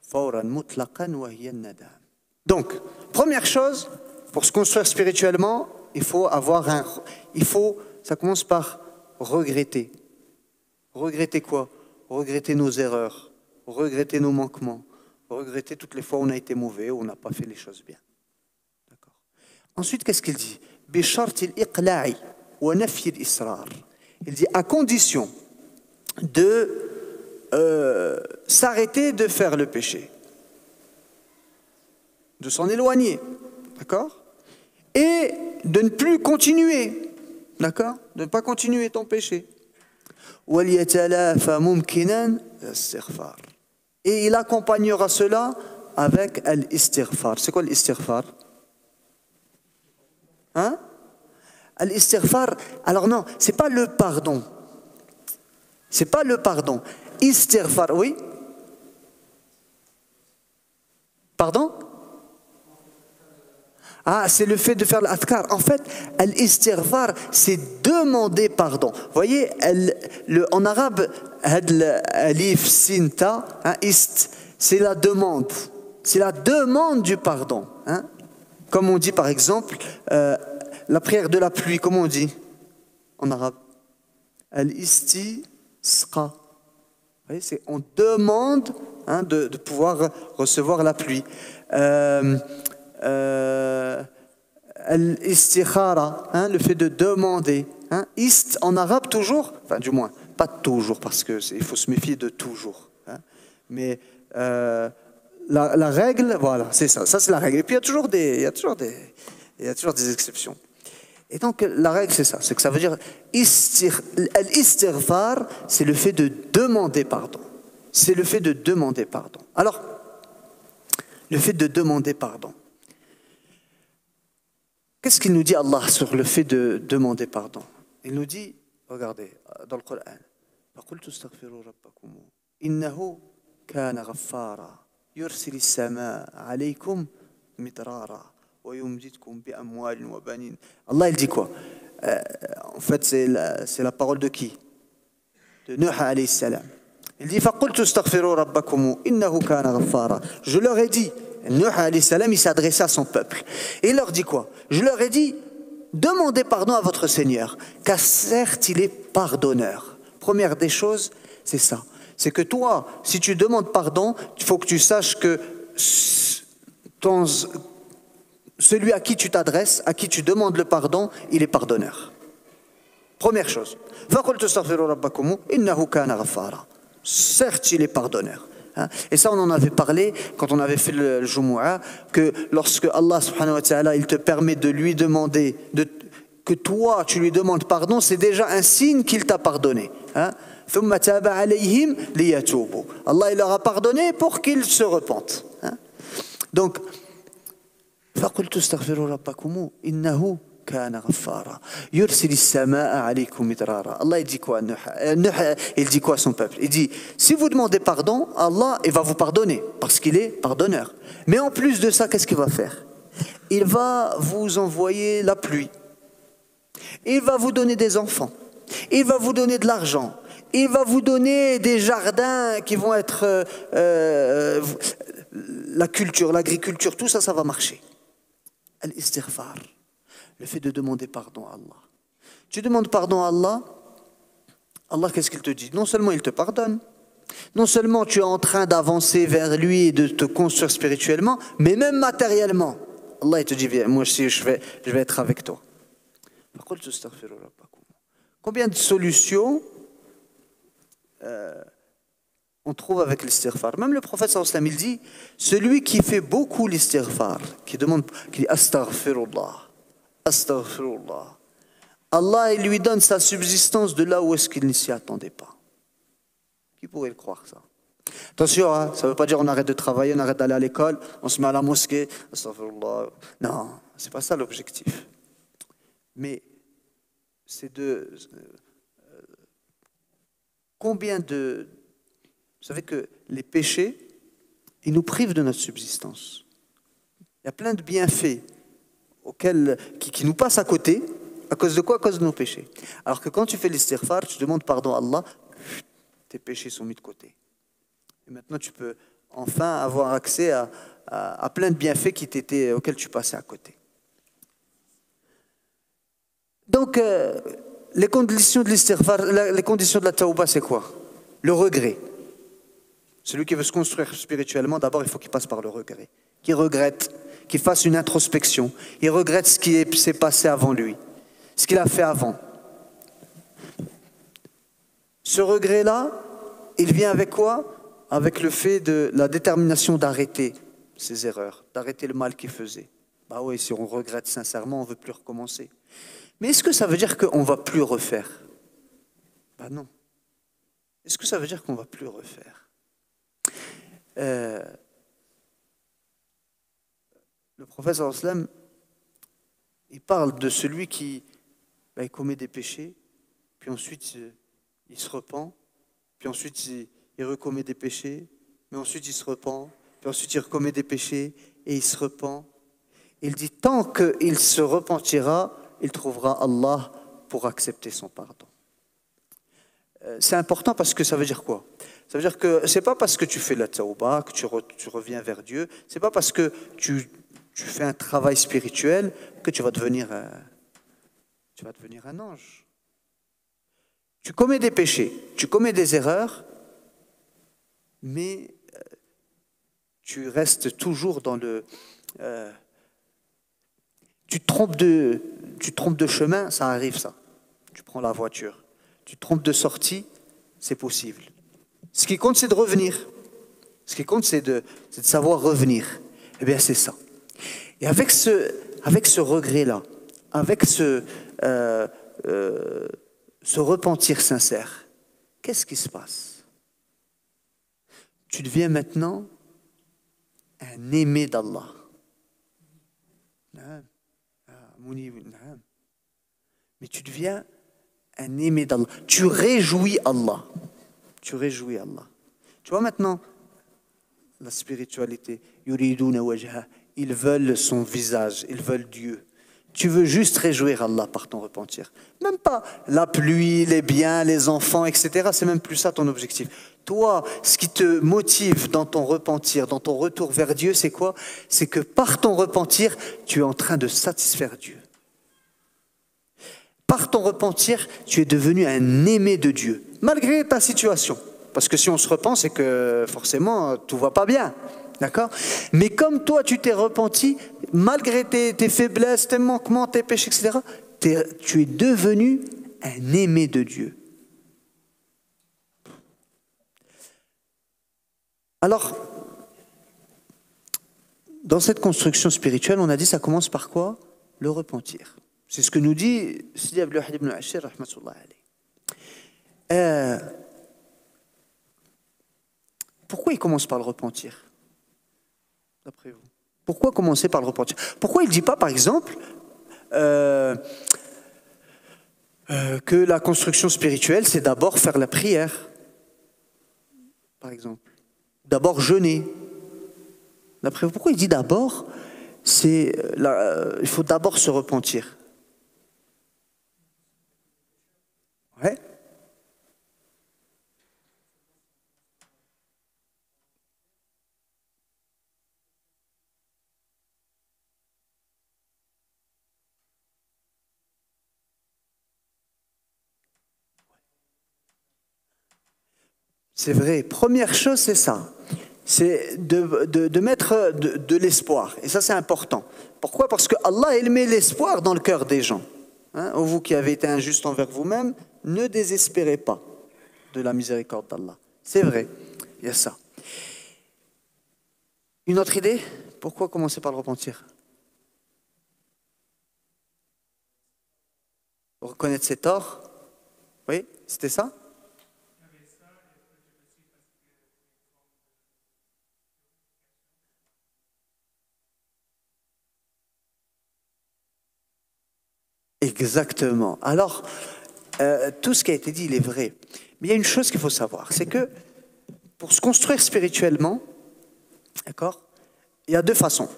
فَوْرًا مُطْلَقًا وَهِيَ النَّدَامُ. Donc, première chose, pour se construire spirituellement, il faut avoir un... Il faut, ça commence par regretter. Regretter quoi? Regretter nos erreurs, regretter nos manquements, regretter toutes les fois où on a été mauvais, où on n'a pas fait les choses bien. D'accord. Ensuite, qu'est-ce qu'il dit? Il dit, à condition de euh, s'arrêter de faire le péché, de s'en éloigner, d'accord, et de ne plus continuer, d'accord, de ne pas continuer ton péché. Et il accompagnera cela avec l'istighfar. C'est quoi l'istighfar? Hein? L'istighfar, alors non, c'est pas le pardon. C'est pas le pardon. Istighfar, oui? Pardon? Ah, c'est le fait de faire l'adhkar. En fait, al-istighfar, c'est demander pardon. Vous voyez, elle, le, en arabe, alif sinta, hein, ist, c'est la demande. C'est la demande du pardon. Hein. Comme on dit par exemple, euh, la prière de la pluie, comment on dit en arabe? Al-istisqa. Vous voyez, c'est on demande, hein, de, de pouvoir recevoir la pluie. Euh, Euh, Al-istikhara, hein, le fait de demander, hein, ist en arabe toujours, enfin du moins pas toujours parce qu'il faut se méfier de toujours, hein, mais euh, la, la règle, voilà, c'est ça, ça c'est la règle, et puis il y a toujours des, il y a toujours des, il y a toujours des exceptions, et donc la règle c'est ça, c'est que ça veut dire al-istighfar, c'est le fait de demander pardon, c'est le fait de demander pardon. Alors le fait de demander pardon, qu'est-ce qu'il nous dit Allah sur le fait de demander pardon? Il nous dit, regardez, dans le Coran, Allah, il dit quoi? euh, En fait, c'est la, la parole de qui? De Nuh alayhi salam. Il dit, je leur ai dit, Nuh alayhi salam, il s'adressait à son peuple. Et il leur dit quoi? Je leur ai dit, demandez pardon à votre Seigneur, car certes il est pardonneur. Première des choses, c'est ça. C'est que toi, si tu demandes pardon, il faut que tu saches que ton, celui à qui tu t'adresses, à qui tu demandes le pardon, il est pardonneur. Première chose. Certes, il est pardonneur. Et ça, on en avait parlé quand on avait fait le Jumu'ah, que lorsque Allah subhanahu wa ta'ala, il te permet de lui demander, de, que toi, tu lui demandes pardon, c'est déjà un signe qu'il t'a pardonné. Hein? Allah, il leur a pardonné pour qu'ils se repentent. Hein? Donc, كان غفارا يرسل السماء عليكم مدرارا. Allah il dit quoi Nuh? Il dit quoi à son peuple? Il dit si vous demandez pardon, Allah il va vous pardonner parce qu'il est pardonneur. Mais en plus de ça, qu'est-ce qu'il va faire? Il va vous envoyer la pluie. Il va vous donner des enfants. Il va vous donner de l'argent. Il va vous donner des jardins qui vont être euh, euh, la culture, l'agriculture, tout ça, ça va marcher. Al-istighfar, le fait de demander pardon à Allah. Tu demandes pardon à Allah, Allah qu'est-ce qu'il te dit? Non seulement il te pardonne, non seulement tu es en train d'avancer vers lui et de te construire spirituellement, mais même matériellement. Allah il te dit, viens, moi aussi je vais, je vais être avec toi. Combien de solutions euh, on trouve avec l'istighfar? Même le prophète sallallahu alayhi wa sallam, il dit, celui qui fait beaucoup l'istighfar, qui demande, qui dit astaghfirullah, astaghfirullah, Allah il lui donne sa subsistance de là où est-ce qu'il ne s'y attendait pas. Qui pourrait le croire ça? Attention, hein, ça ne veut pas dire on arrête de travailler, on arrête d'aller à l'école, on se met à la mosquée, astaghfirullah. Non, c'est pas ça l'objectif. Mais c'est de... Euh, combien de... Vous savez que les péchés, ils nous privent de notre subsistance. Il y a plein de bienfaits auxquels, qui, qui nous passent à côté. À cause de quoi? À cause de nos péchés. Alors que quand tu fais l'istighfar, tu demandes pardon à Allah, tes péchés sont mis de côté. Et maintenant, tu peux enfin avoir accès à, à, à plein de bienfaits qui t'étaient, auxquels tu passais à côté. Donc, euh, les conditions de l'istighfar, les conditions de la tawba, c'est quoi? Le regret. Celui qui veut se construire spirituellement, d'abord, il faut qu'il passe par le regret. Qu'il regrette, qu'il fasse une introspection. Il regrette ce qui s'est passé avant lui, ce qu'il a fait avant. Ce regret-là, il vient avec quoi? Avec le fait de la détermination d'arrêter ses erreurs, d'arrêter le mal qu'il faisait. Bah oui, si on regrette sincèrement, on ne veut plus recommencer. Mais est-ce que ça veut dire qu'on ne va plus refaire? Ben non. Est-ce que ça veut dire qu'on ne va plus refaire? euh, Le prophète sallallahu alayhi wa sallam, il parle de celui qui ben, il commet des péchés, puis ensuite il se repent, puis ensuite il, il recommet des péchés, mais ensuite il se repent, puis ensuite il recommet des péchés, et il se repent. Il dit, tant qu'il se repentira, il trouvera Allah pour accepter son pardon. Euh, c'est important parce que ça veut dire quoi? Ça veut dire que c'est pas parce que tu fais la tawba que tu, re, tu reviens vers Dieu, c'est pas parce que tu, tu fais un travail spirituel que tu vas devenir euh, tu vas devenir un ange. Tu commets des péchés, tu commets des erreurs, mais euh, tu restes toujours dans le euh, tu te trompes de Tu te trompes de chemin, ça arrive ça. Tu prends la voiture. Tu te trompes de sortie, c'est possible. Ce qui compte, c'est de revenir. Ce qui compte, c'est de, de savoir revenir. Eh bien, c'est ça. Et avec ce, avec ce regret-là, avec ce, euh, euh, ce repentir sincère, qu'est-ce qui se passe? Tu deviens maintenant un aimé d'Allah. Hein? Mais tu deviens un aimé d'Allah. Tu réjouis Allah. Tu réjouis Allah. Tu vois maintenant la spiritualité. Ils veulent son visage, ils veulent Dieu. Tu veux juste réjouir Allah par ton repentir. Même pas la pluie, les biens, les enfants, et cetera. C'est même plus ça ton objectif. Toi, ce qui te motive dans ton repentir, dans ton retour vers Dieu, c'est quoi? C'est que par ton repentir, tu es en train de satisfaire Dieu. Par ton repentir, tu es devenu un aimé de Dieu, malgré ta situation. Parce que si on se repent, c'est que forcément, tout va pas bien. D'accord? Mais comme toi, tu t'es repenti, malgré tes, tes faiblesses, tes manquements, tes péchés, et cetera, t'es, tu es devenu un aimé de Dieu. Alors, dans cette construction spirituelle, on a dit, ça commence par quoi? Le repentir. C'est ce que nous dit Sidi Abdelwahid ibn Achir, rahmatullah alayh. Pourquoi il commence par le repentir? D'après vous, pourquoi commencer par le repentir? Pourquoi il ne dit pas, par exemple, euh, euh, que la construction spirituelle, c'est d'abord faire la prière, par exemple. D'abord jeûner. D'après vous, pourquoi il dit d'abord? C'est euh, il faut d'abord se repentir. Ouais. C'est vrai, première chose c'est ça, c'est de, de, de mettre de, de l'espoir, et ça c'est important. Pourquoi? Parce que Allah il met l'espoir dans le cœur des gens. Hein, vous qui avez été injuste envers vous-même, ne désespérez pas de la miséricorde d'Allah. C'est vrai, il y a ça. Une autre idée? Pourquoi commencer par le repentir? Pour reconnaître ses torts? Oui, c'était ça? Exactement. Alors, euh, tout ce qui a été dit, il est vrai. Mais il y a une chose qu'il faut savoir, c'est que pour se construire spirituellement, d'accord, il y a deux façons,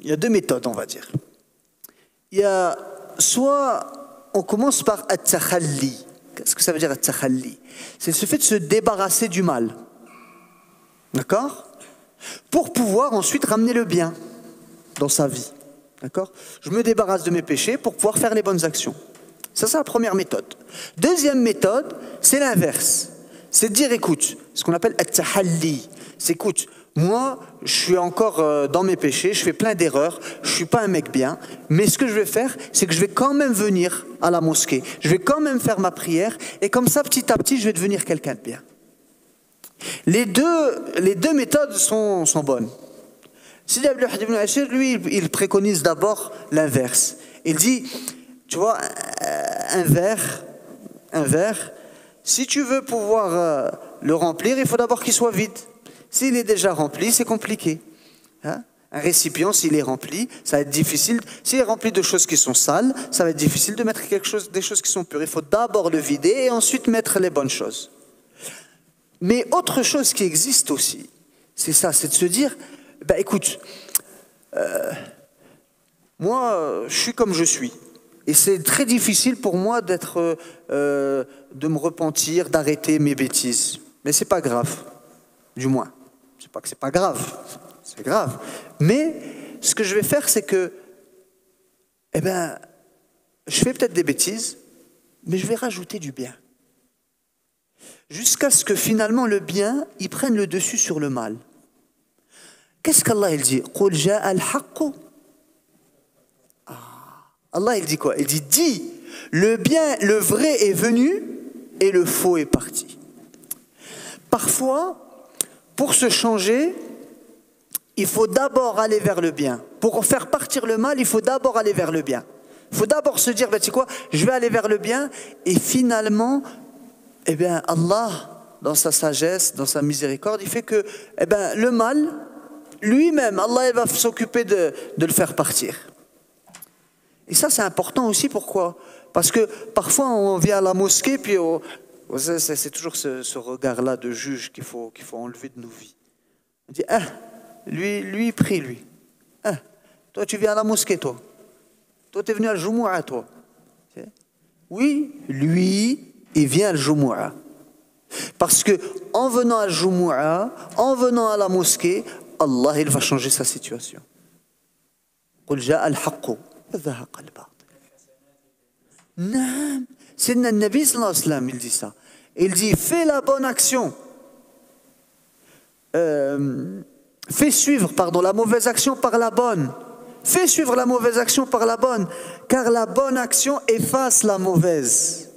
il y a deux méthodes, on va dire. Il y a soit on commence par at-takhalli. Qu'est-ce que ça veut dire at-takhalli? C'est ce fait de se débarrasser du mal, d'accord, pour pouvoir ensuite ramener le bien dans sa vie. D'accord ? Je me débarrasse de mes péchés pour pouvoir faire les bonnes actions. Ça, c'est la première méthode. Deuxième méthode, c'est l'inverse. C'est de dire, écoute, ce qu'on appelle at-tahalli. C'est, écoute, moi, je suis encore dans mes péchés, je fais plein d'erreurs, je ne suis pas un mec bien, mais ce que je vais faire, c'est que je vais quand même venir à la mosquée, je vais quand même faire ma prière, et comme ça, petit à petit, je vais devenir quelqu'un de bien. Les deux, les deux méthodes sont, sont bonnes. Sidi Abdelwahid ibn Achir, lui, il préconise d'abord l'inverse. Il dit, tu vois, un verre, un verre, si tu veux pouvoir le remplir, il faut d'abord qu'il soit vide. S'il est déjà rempli, c'est compliqué. Hein? Un récipient, s'il est rempli, ça va être difficile. S'il est rempli de choses qui sont sales, ça va être difficile de mettre quelque chose, des choses qui sont pures. Il faut d'abord le vider et ensuite mettre les bonnes choses. Mais autre chose qui existe aussi, c'est ça, c'est de se dire... Ben écoute, euh, moi je suis comme je suis et c'est très difficile pour moi d'être, euh, de me repentir, d'arrêter mes bêtises. Mais c'est pas grave, du moins. C'est pas que c'est pas grave, c'est grave. Mais ce que je vais faire, c'est que, eh ben, je fais peut-être des bêtises, mais je vais rajouter du bien, jusqu'à ce que finalement le bien y prenne le dessus sur le mal. Qu'est-ce qu'Allah il dit? Qul jaa al-haqq. Allah il dit quoi? Il dit, dis, le bien, le vrai est venu et le faux est parti. Parfois, pour se changer, il faut d'abord aller vers le bien. Pour faire partir le mal, il faut d'abord aller vers le bien. Il faut d'abord se dire, ben, tu sais quoi, je vais aller vers le bien. Et finalement, eh bien, Allah, dans sa sagesse, dans sa miséricorde, il fait que eh bien, le mal... lui-même, Allah va s'occuper de, de le faire partir. Et ça, c'est important aussi. Pourquoi? Parce que parfois, on vient à la mosquée, puis c'est toujours ce, ce regard-là de juge qu'il faut, qu'il faut enlever de nos vies. On dit, ah, lui, lui, prie, lui. Ah, toi, tu viens à la mosquée, toi. Toi, tu es venu à l'Jumu'a, toi. Oui, lui, il vient à l'Jumu'a. Parce que en venant à l'Jumu'a, en venant à la mosquée, Allah, il va changer sa situation. C'est le Nabi sallallahu alayhi wa sallam, il dit ça. Il dit, fais la bonne action. Euh, fais suivre, pardon, la mauvaise action par la bonne. Fais suivre la mauvaise action par la bonne. Car la bonne action efface la mauvaise.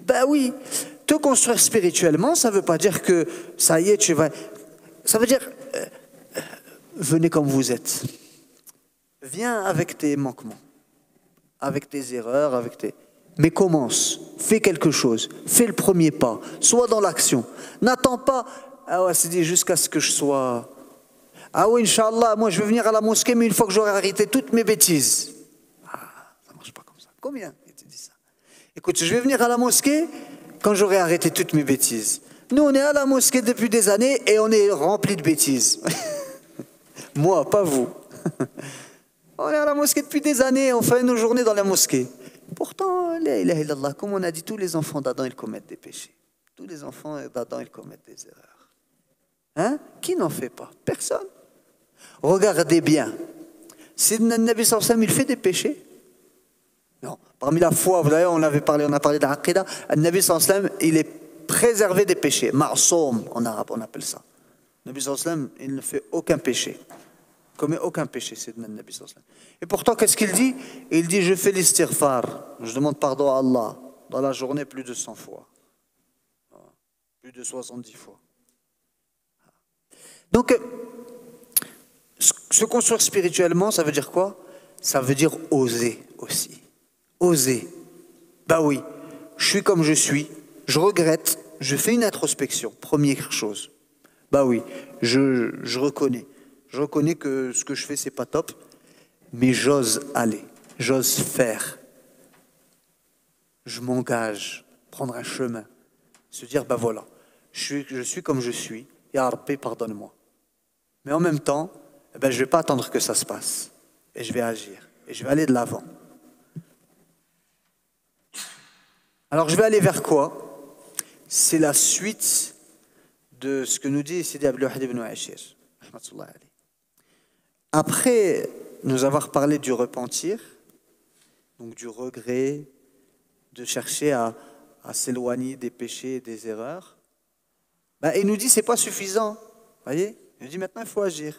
Ben oui, te construire spirituellement, ça ne veut pas dire que ça y est, tu vas... Ça veut dire... Venez comme vous êtes. Viens avec tes manquements, avec tes erreurs, avec tes... Mais commence, fais quelque chose, fais le premier pas, sois dans l'action. N'attends pas, ah ouais, c'est dit jusqu'à ce que je sois... Ah oui, Inch'Allah, moi je vais venir à la mosquée, mais une fois que j'aurai arrêté toutes mes bêtises. Ah, combien? Il te dit ça. Écoute, je vais venir à la mosquée quand j'aurai arrêté toutes mes bêtises. Nous, on est à la mosquée depuis des années et on est rempli de bêtises. Moi, pas vous. On est à la mosquée depuis des années, on fait nos journées dans la mosquée. Pourtant, la ilaha illallah, comme on a dit, tous les enfants d'Adam, ils commettent des péchés. Tous les enfants d'Adam, ils commettent des erreurs. Hein? Qui n'en fait pas? Personne. Regardez bien. Sidna Nabi sallallahu alayhi wa sallam, il fait des péchés? Non. Parmi la foi, vous voyez, on avait parlé, on a parlé d'Aqida, Nabi sallallahu alayhi wa sallam, il est préservé des péchés. Ma'soum, en arabe, on appelle ça. Nabi sallallahu alayhi wa sallam, il ne fait aucun péché. Commet aucun péché, Sidna Nabi sallallahu alayhi wa sallam. Et pourtant, qu'est-ce qu'il dit? Il dit, je fais l'istighfar, je demande pardon à Allah, dans la journée, plus de cent fois. Plus de soixante-dix fois. Donc, se construire spirituellement, ça veut dire quoi? Ça veut dire oser aussi. Oser. Bah oui, je suis comme je suis, je regrette, je fais une introspection, première chose. Bah oui, je, je reconnais. Je reconnais que ce que je fais, c'est pas top, mais j'ose aller, j'ose faire. Je m'engage, prendre un chemin, se dire, bah voilà, je suis, je suis comme je suis, Ya Rabbi, pardonne-moi. Mais en même temps, ben, je ne vais pas attendre que ça se passe. Et je vais agir. Et je vais aller de l'avant. Alors je vais aller vers quoi? C'est la suite de ce que nous dit Sidi Abdelwahid ibn Achir. Après nous avoir parlé du repentir, donc du regret, de chercher à, à s'éloigner des péchés et des erreurs, ben, il nous dit c'est pas suffisant. Voyez? Il nous dit maintenant il faut agir.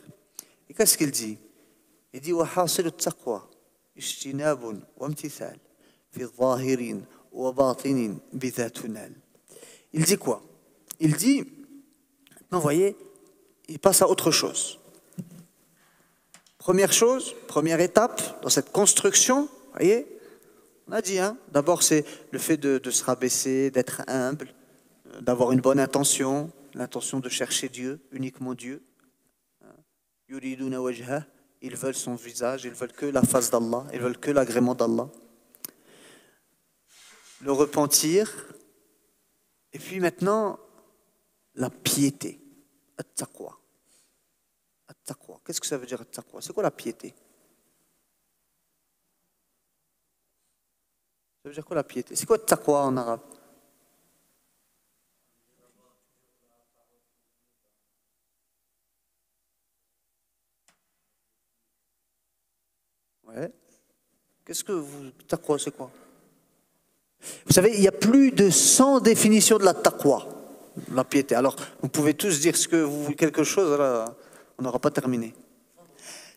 Et qu'est-ce qu'il dit? Il dit وَحَاصِلُ التَّقْوَى اِجْتِنَابٌ وَامْتِثَالٌ فِي الظَّاهِرِينَ وَبَاطِنِينَ بِذَاتُنَالٍ. Il dit quoi? Il dit, maintenant vous voyez, il passe à autre chose. Première chose, première étape dans cette construction, vous voyez, on a dit, hein, d'abord c'est le fait de, de se rabaisser, d'être humble, d'avoir une bonne intention, l'intention de chercher Dieu, uniquement Dieu. Ils veulent son visage, ils veulent que la face d'Allah, ils veulent que l'agrément d'Allah. Le repentir, et puis maintenant, la piété. At-taqwa. At-taqwa. Qu'est-ce que ça veut dire at-taqwa? C'est quoi la piété? Ça veut dire quoi la piété? C'est quoi at-taqwa en arabe? Qu'est-ce que vous... Taqwa, c'est quoi? Vous savez, il y a plus de cent définitions de la taqwa, la piété. Alors, vous pouvez tous dire ce que vous voulez, quelque chose, là, on n'aura pas terminé.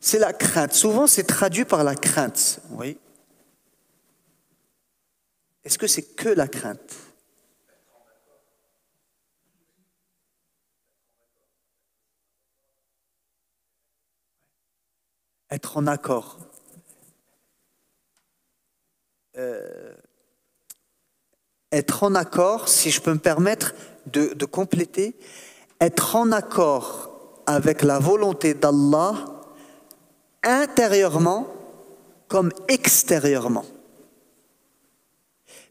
C'est la crainte. Souvent, c'est traduit par la crainte. Oui. Est-ce que c'est que la crainte? Être en accord. Euh, être en accord, si je peux me permettre de, de compléter, être en accord avec la volonté d'Allah intérieurement comme extérieurement.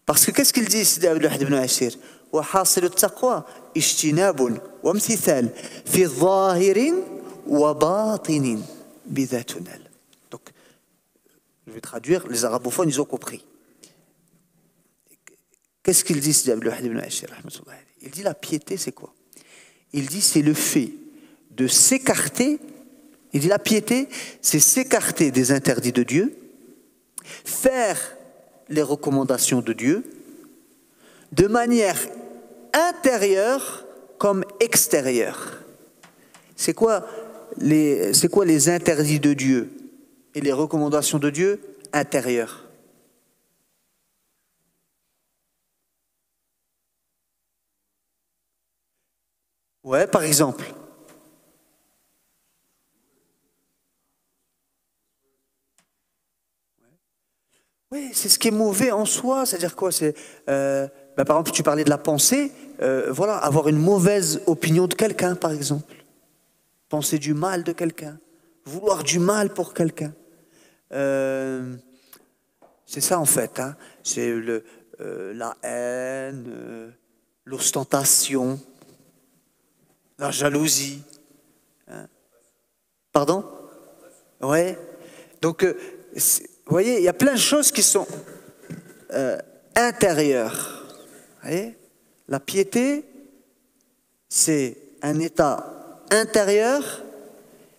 Parce que qu'est-ce qu'il dit ici Abdelwahid ibn Achir? وحاصل التقوى اجتناب وامتثال في الظاهر وباطن بذاتنا. Donc, je vais traduire, les arabophones, ils ont compris. Qu'est-ce qu'il dit, Sidi Abdelwahid ibn Achir? Il dit la piété, c'est quoi? Il dit c'est le fait de s'écarter. Il dit la piété, c'est s'écarter des interdits de Dieu, faire les recommandations de Dieu, de manière intérieure comme extérieure. C'est quoi les, c'est quoi les interdits de Dieu et les recommandations de Dieu intérieures? Ouais, par exemple. Oui, c'est ce qui est mauvais en soi, c'est-à-dire quoi? C'est, euh, bah, par exemple, tu parlais de la pensée, euh, voilà, avoir une mauvaise opinion de quelqu'un, par exemple. Penser du mal de quelqu'un, vouloir du mal pour quelqu'un, euh, C'est ça en fait, hein. C'est le, euh, la haine, euh, l'ostentation, la jalousie. Hein. Pardon? Ouais. Donc, euh, vous voyez, il y a plein de choses qui sont euh, intérieures. Vous voyez, la piété, c'est un état intérieur,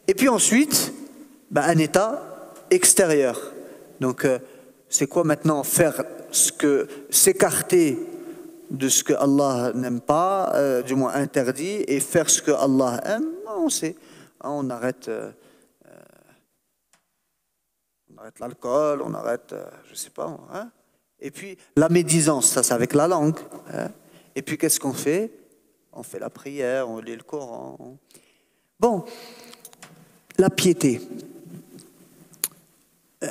et puis ensuite, ben, un état extérieur. Donc, euh, c'est quoi maintenant faire ce que s'écarter de ce que Allah n'aime pas, euh, du moins interdit, et faire ce que Allah aime? On sait, on arrête, euh, euh, on arrête l'alcool, on arrête, euh, je sais pas. Hein? Et puis la médisance, ça c'est avec la langue. Hein? Et puis qu'est-ce qu'on fait? On fait la prière, on lit le Coran. On... Bon, la piété. Euh...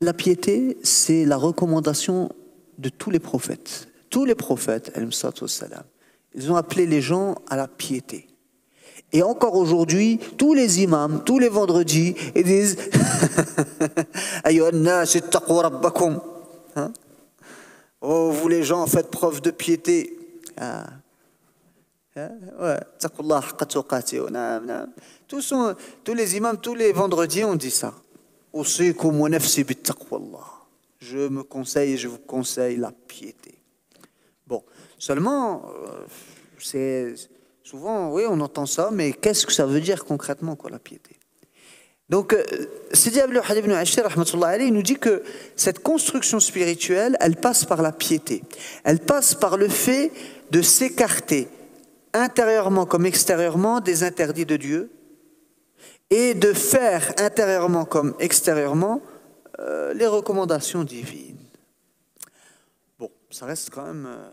La piété, c'est la recommandation de tous les prophètes. Tous les prophètes, ils ont appelé les gens à la piété. Et encore aujourd'hui, tous les imams, tous les vendredis, ils disent hein? Oh, vous les gens, faites preuve de piété. Ah. Tous, sont, tous les imams, tous les vendredis, on dit ça. Je me conseille et je vous conseille la piété. Bon, seulement, euh, c'est souvent, oui, on entend ça, mais qu'est-ce que ça veut dire concrètement, quoi, la piété? Donc, euh, Sidi Abdelwahid ibn Achir, il nous dit que cette construction spirituelle, elle passe par la piété. Elle passe par le fait de s'écarter, intérieurement comme extérieurement, des interdits de Dieu, et de faire intérieurement comme extérieurement euh, les recommandations divines. Bon, ça reste quand même... Euh...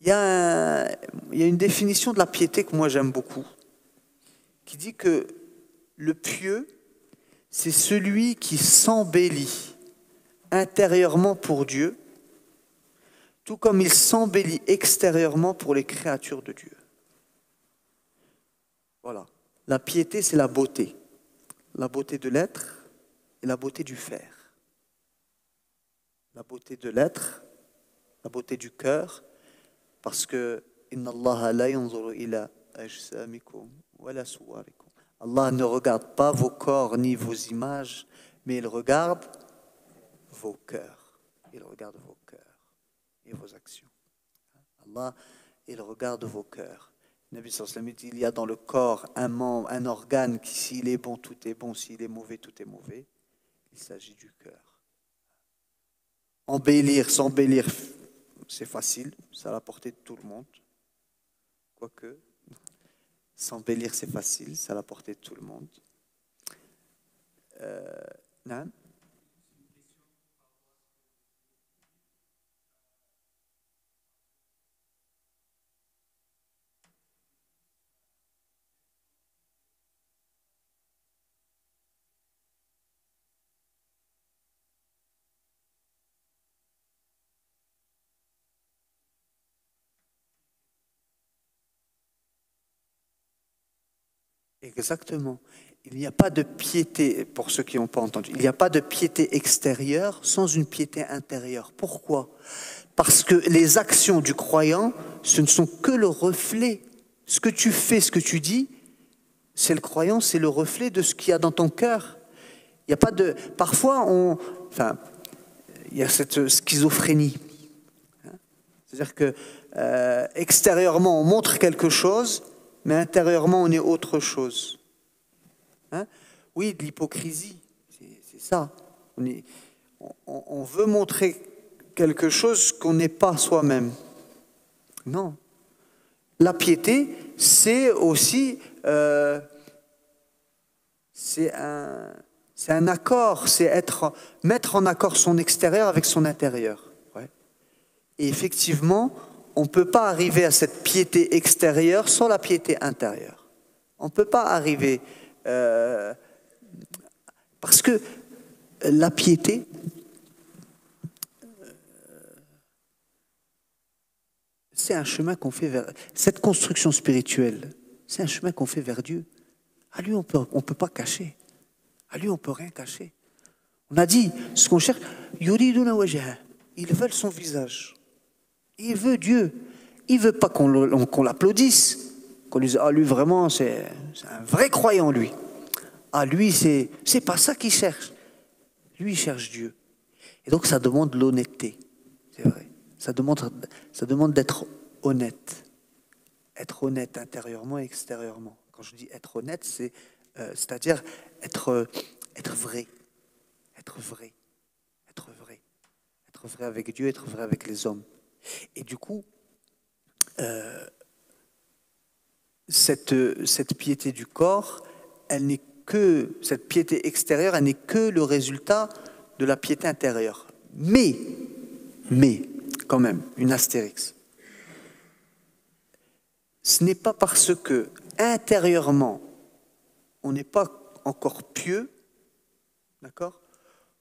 Il y a un... Il y a une définition de la piété que moi j'aime beaucoup, qui dit que le pieux, c'est celui qui s'embellit intérieurement pour Dieu, tout comme il s'embellit extérieurement pour les créatures de Dieu. Voilà. La piété, c'est la beauté. La beauté de l'être et la beauté du faire. La beauté de l'être, la beauté du cœur, parce que Allah ne regarde pas vos corps ni vos images, mais il regarde vos cœurs. Il regarde vos cœurs et vos actions. Allah, il regarde vos cœurs. Nabi sallam dit, il y a dans le corps un membre, un organe qui, s'il est bon, tout est bon, s'il est mauvais, tout est mauvais. Il s'agit du cœur. Embellir, s'embellir, c'est facile, c'est à la portée de tout le monde. Quoique, s'embellir, c'est facile, c'est à la portée de tout le monde. Euh, non? Exactement. Il n'y a pas de piété, pour ceux qui n'ont pas entendu, il n'y a pas de piété extérieure sans une piété intérieure. Pourquoi? Parce que les actions du croyant, ce ne sont que le reflet. Ce que tu fais, ce que tu dis, c'est le croyant, c'est le reflet de ce qu'il y a dans ton cœur. Il n'y a pas de... Parfois, on... enfin, il y a cette schizophrénie. C'est-à-dire que euh, extérieurement, on montre quelque chose... mais intérieurement, on est autre chose. Hein? Oui, de l'hypocrisie, c'est ça. On, est, on, on veut montrer quelque chose qu'on n'est pas soi-même. Non. La piété, c'est aussi... Euh, c'est un, c'est un accord, c'est être, mettre en accord son extérieur avec son intérieur. Ouais. Et effectivement... on ne peut pas arriver à cette piété extérieure sans la piété intérieure. On ne peut pas arriver... Euh, parce que la piété... Euh, c'est un chemin qu'on fait vers... Cette construction spirituelle, c'est un chemin qu'on fait vers Dieu. À lui, on peut, ne on peut pas cacher. À lui, on ne peut rien cacher. On a dit ce qu'on cherche. Il veut son visage. Il veut Dieu. Il ne veut pas qu'on qu'on l'applaudisse. Qu'on lui dise, ah lui vraiment, c'est un vrai croyant lui. Ah lui, c'est c'est pas ça qu'il cherche. Lui, il cherche Dieu. Et donc ça demande l'honnêteté. C'est vrai. Ça demande, ça demande d'être honnête. Être honnête intérieurement et extérieurement. Quand je dis être honnête, c'est euh, c'est-à-dire être, euh, être vrai. Être vrai. Être vrai. Être vrai avec Dieu, être vrai avec les hommes. Et du coup, euh, cette, cette piété du corps, elle n'est que, cette piété extérieure, elle n'est que le résultat de la piété intérieure. Mais, mais, quand même, une astérix. Ce n'est pas parce que, intérieurement, on n'est pas encore pieux, d'accord,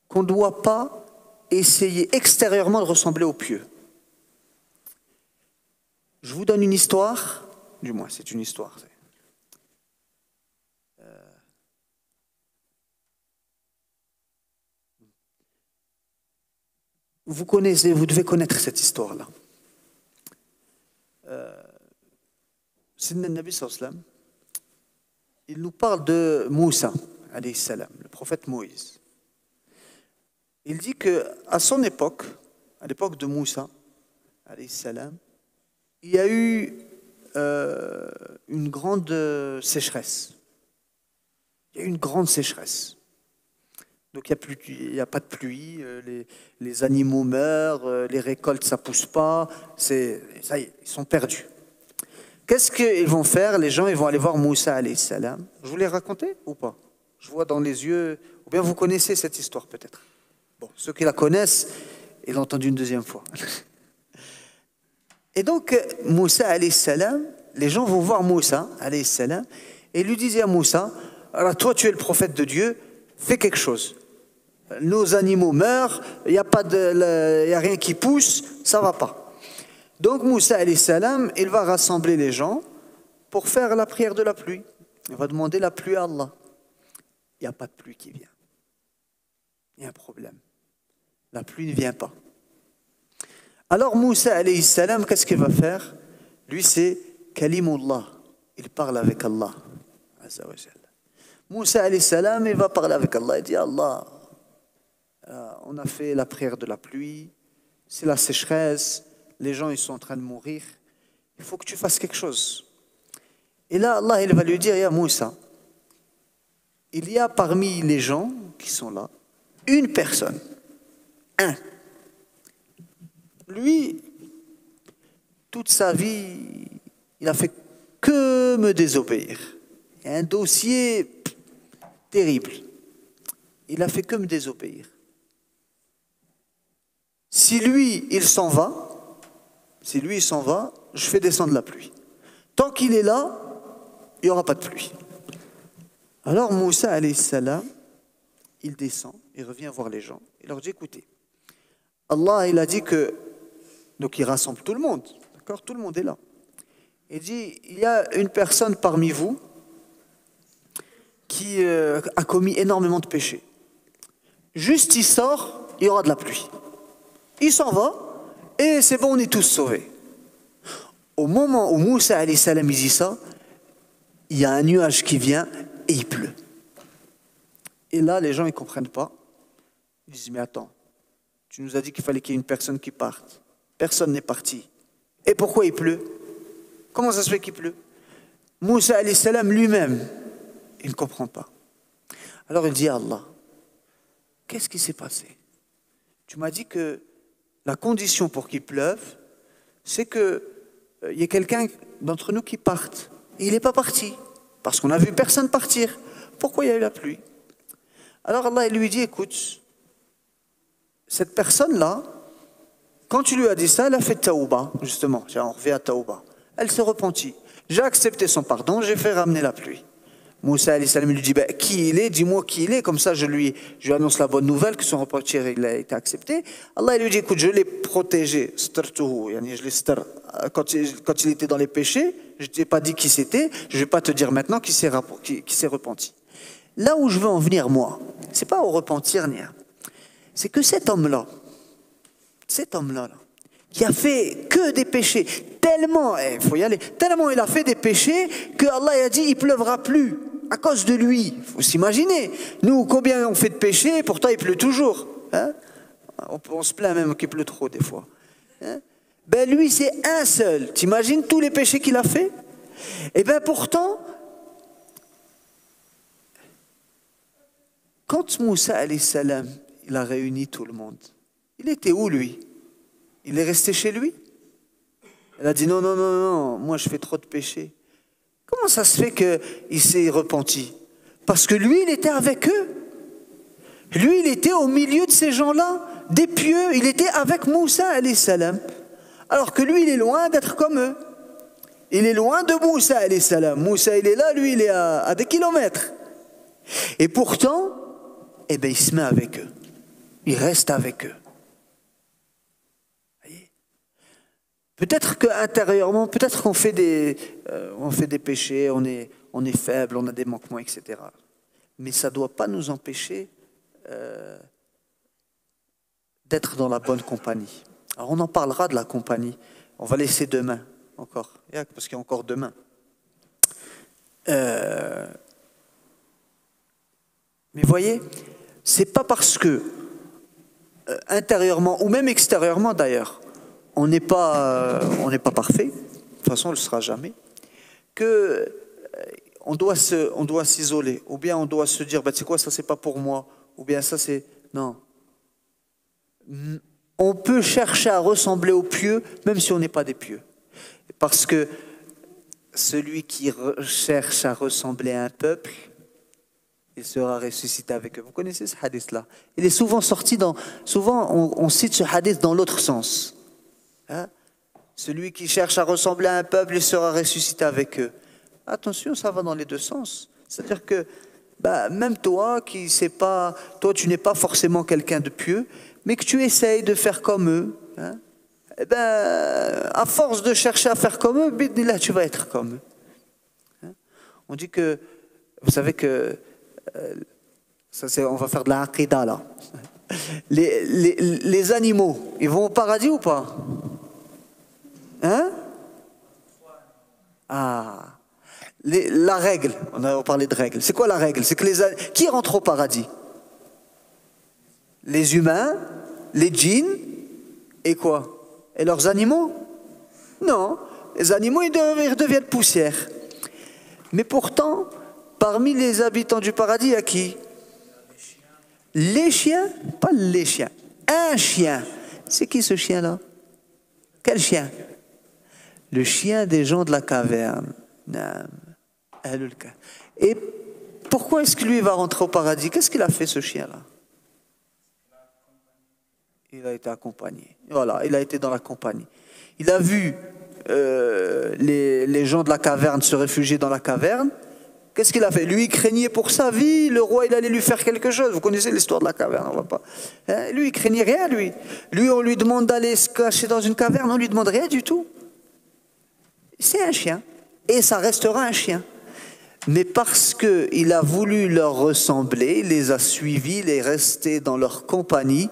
qu'on ne doit pas essayer extérieurement de ressembler aux pieux. Je vous donne une histoire, du moins c'est une histoire. Euh... Vous connaissez, vous devez connaître cette histoire-là. Euh... Sidna Nabi sallallahu alayhi wa sallam, il nous parle de Moussa, alayhi salam, le prophète Moïse. Il dit qu'à son époque, à l'époque de Moussa, alayhi salam, il y a eu euh, une grande euh, sécheresse. Il y a eu une grande sécheresse. Donc il n'y a, a pas de pluie, euh, les, les animaux meurent, euh, les récoltes ça ne pousse pas, c'est, ça y est, ils sont perdus. Qu'est-ce qu'ils vont faire? Les gens ils vont aller voir Moussa alayhi salam. Je vous l'ai raconté ou pas? Je vois dans les yeux, ou bien vous connaissez cette histoire peut-être. Bon, ceux qui la connaissent, ils l'ont entendue une deuxième fois. Et donc, Moussa, alayhi salam, les gens vont voir Moussa, alayhi salam, et lui disaient à Moussa, alors toi tu es le prophète de Dieu, fais quelque chose. Nos animaux meurent, il n'y a, a rien qui pousse, ça ne va pas. Donc Moussa, alayhi salam, il va rassembler les gens pour faire la prière de la pluie. Il va demander la pluie à Allah. Il n'y a pas de pluie qui vient. Il y a un problème. La pluie ne vient pas. Alors Moussa alayhi salam, qu'est-ce qu'il va faire? Lui c'est Kalimullah, il parle avec Allah. Moussa alayhi salam, il va parler avec Allah, il dit Allah, on a fait la prière de la pluie, c'est la sécheresse, les gens ils sont en train de mourir, il faut que tu fasses quelque chose. Et là Allah il va lui dire, ya Moussa, il y a parmi les gens qui sont là, une personne, un, lui, toute sa vie, il a fait que me désobéir. Il a un dossier pff, terrible. Il a fait que me désobéir. Si lui, il s'en va, si lui, il s'en va, je fais descendre la pluie. Tant qu'il est là, il n'y aura pas de pluie. Alors Moussa, alayhi salam, il descend, il revient voir les gens. Il leur dit, écoutez, Allah, il a dit que... Donc il rassemble tout le monde, d'accord? Tout le monde est là. Il dit, il y a une personne parmi vous qui euh, a commis énormément de péchés. Juste il sort, il y aura de la pluie. Il s'en va, et c'est bon, on est tous sauvés. Au moment où Moussa alayhi salam dit ça, il y a un nuage qui vient et il pleut. Et là, les gens ils comprennent pas. Ils disent, mais attends, tu nous as dit qu'il fallait qu'il y ait une personne qui parte. Personne n'est parti. Et pourquoi il pleut? Comment ça se fait qu'il pleut? Moussa alayhi salam lui-même, il ne comprend pas. Alors il dit à Allah, qu'est-ce qui s'est passé? Tu m'as dit que la condition pour qu'il pleuve, c'est qu'il euh, y ait quelqu'un d'entre nous qui parte. Et il n'est pas parti, parce qu'on n'a vu personne partir. Pourquoi il y a eu la pluie? Alors Allah il lui dit, écoute, cette personne-là, quand tu lui as dit ça, elle a fait taouba, justement, on revient à taouba. Elle s'est repentie. J'ai accepté son pardon, j'ai fait ramener la pluie. Moussa alayhi salam lui dit, bah, qui il est, dis-moi qui il est, comme ça je lui, je lui annonce la bonne nouvelle, que son repentir il a été accepté. Allah il lui dit, écoute, je l'ai protégé, startuhu, yani je l'ai star, quand, il, quand il était dans les péchés, je ne t'ai pas dit qui c'était, je ne vais pas te dire maintenant qui s'est qui, qui s'est repenti. Là où je veux en venir, moi, c'est pas au repentir, ni rien. C'est que cet homme-là, cet homme-là, là, qui a fait que des péchés, tellement, il faut y aller, tellement il a fait des péchés que Allah a dit il pleuvra plus à cause de lui. Il faut s'imaginer, nous combien on fait de péchés, pourtant il pleut toujours. Hein? On, on se plaint même qu'il pleut trop des fois. Hein? Ben lui c'est un seul. T'imagines tous les péchés qu'il a fait? Et bien pourtant, quand Moussa alayhi salam, il a réuni tout le monde, il était où lui? Il est resté chez lui? Elle a dit non, non, non, non, moi je fais trop de péchés. Comment ça se fait qu'il s'est repenti? Parce que lui, il était avec eux. Lui, il était au milieu de ces gens-là, des pieux. Il était avec Moussa alayhi salam. Alors que lui, il est loin d'être comme eux. Il est loin de Moussa alayhi salam. Moussa, il est là, lui, il est à, à des kilomètres. Et pourtant, eh bien, il se met avec eux. Il reste avec eux. Peut-être qu'intérieurement, peut-être qu'on fait des, euh, on fait des péchés, on est, on est faible, on a des manquements, et cetera. Mais ça ne doit pas nous empêcher euh, d'être dans la bonne compagnie. Alors on en parlera de la compagnie. On va laisser demain encore, parce qu'il y a encore demain. Euh, mais voyez, c'est pas parce que euh, intérieurement ou même extérieurement d'ailleurs, on n'est pas, euh, pas parfait, de toute façon on ne le sera jamais, qu'on euh, doit s'isoler, ou bien on doit se dire, bah, tu sais quoi, ça c'est pas pour moi, ou bien ça c'est... Non. On peut chercher à ressembler aux pieux, même si on n'est pas des pieux. Parce que celui qui cherche à ressembler à un peuple, il sera ressuscité avec eux. Vous connaissez ce hadith-là? Il est souvent sorti dans... Souvent on, on cite ce hadith dans l'autre sens. Hein? Celui qui cherche à ressembler à un peuple, il sera ressuscité avec eux. Attention, ça va dans les deux sens. C'est-à-dire que bah, même toi, qui sais pas, toi tu n'es pas forcément quelqu'un de pieux, mais que tu essayes de faire comme eux, hein? Et ben, à force de chercher à faire comme eux, là tu vas être comme eux. Hein? On dit que, vous savez que, euh, ça c'est, on va faire de la aqidah là. Les, les, les animaux, ils vont au paradis ou pas? Hein? Ah, les, la règle, on a parlé de règle. C'est quoi la règle? C'est que les, qui rentre au paradis? Les humains, les djinns et quoi? Et leurs animaux? Non, les animaux ils, de, ils deviennent poussière. Mais pourtant, parmi les habitants du paradis, il y a qui? Les chiens, pas les chiens, un chien. C'est qui ce chien-là? Quel chien? Le chien des gens de la caverne. Et pourquoi est-ce que lui va rentrer au paradis? Qu'est-ce qu'il a fait ce chien-là? Il a été accompagné. Voilà, il a été dans la compagnie. Il a vu euh, les, les gens de la caverne se réfugier dans la caverne. Qu'est-ce qu'il a fait? Lui, il craignait pour sa vie. Le roi, il allait lui faire quelque chose. Vous connaissez l'histoire de la caverne, on va pas. Hein? Lui, il craignait rien, lui. Lui, on lui demande d'aller se cacher dans une caverne. On lui demande rien du tout. C'est un chien. Et ça restera un chien. Mais parce qu'il a voulu leur ressembler, il les a suivis, il est resté dans leur compagnie,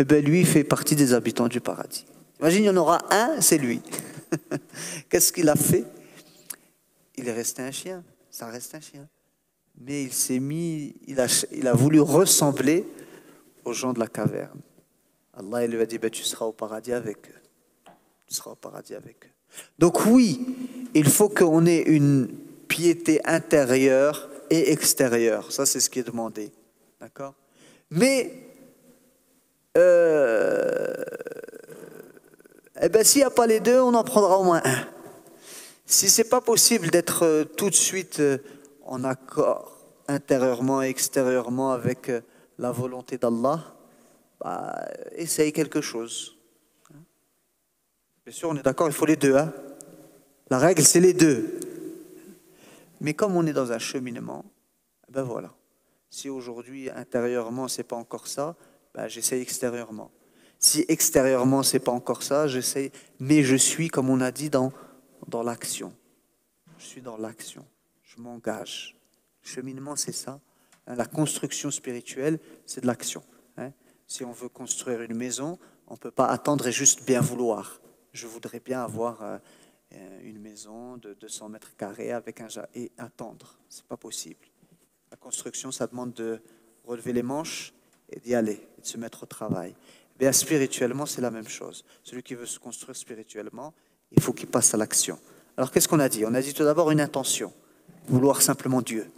et bien lui, il fait partie des habitants du paradis. Imagine, il y en aura un, c'est lui. Qu'est-ce qu'il a fait? Il est resté un chien. Ça reste un chien. Mais il s'est mis, il a, il a voulu ressembler aux gens de la caverne. Allah il lui a dit, bah, tu seras au paradis avec eux. Tu seras au paradis avec eux. Donc oui, il faut qu'on ait une piété intérieure et extérieure. Ça, c'est ce qui est demandé. D'accord? Mais, euh, eh ben, s'il n'y a pas les deux, on en prendra au moins un. Si ce n'est pas possible d'être euh, tout de suite euh, en accord intérieurement et extérieurement avec euh, la volonté d'Allah, bah, essaye quelque chose. Hein? Bien sûr, on est d'accord, il faut les deux. Hein? La règle, c'est les deux. Mais comme on est dans un cheminement, ben voilà. Si aujourd'hui, intérieurement, ce n'est pas encore ça, ben, j'essaye extérieurement. Si extérieurement, ce n'est pas encore ça, j'essaye. Mais je suis, comme on a dit, dans... dans l'action. Je suis dans l'action. Je m'engage. Le cheminement, c'est ça. La construction spirituelle, c'est de l'action. Si on veut construire une maison, on ne peut pas attendre et juste bien vouloir. Je voudrais bien avoir une maison de deux cents mètres carrés avec un jardin et attendre. Ce n'est pas possible. La construction, ça demande de relever les manches et d'y aller, et de se mettre au travail. Bien, spirituellement, c'est la même chose. Celui qui veut se construire spirituellement, il faut qu'il passe à l'action. Alors, qu'est-ce qu'on a dit? On a dit tout d'abord une intention, vouloir simplement Dieu.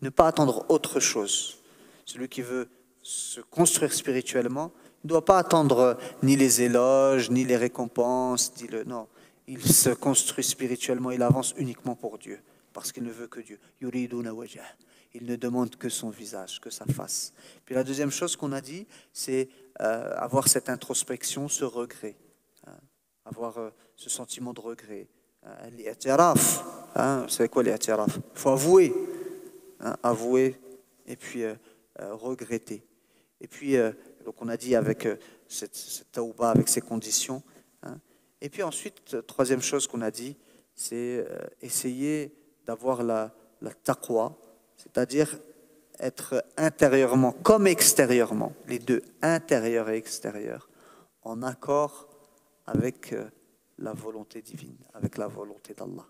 Ne pas attendre autre chose. Celui qui veut se construire spirituellement, il ne doit pas attendre ni les éloges, ni les récompenses, ni le... non. Il se construit spirituellement, il avance uniquement pour Dieu, parce qu'il ne veut que Dieu. Yuriduna wajah. Il ne demande que son visage, que sa face. Puis la deuxième chose qu'on a dit, c'est euh, avoir cette introspection, ce regret, hein, avoir euh, ce sentiment de regret. Hein, l'i'tiraf, hein, vous savez quoi l'i'tiraf? Il faut avouer, hein, avouer et puis euh, euh, regretter. Et puis, euh, donc on a dit avec euh, cette, cette taouba, avec ces conditions. Hein. Et puis ensuite, troisième chose qu'on a dit, c'est euh, essayer d'avoir la, la taqwa, c'est-à-dire être intérieurement comme extérieurement, les deux, intérieur et extérieur, en accord avec la volonté divine, avec la volonté d'Allah.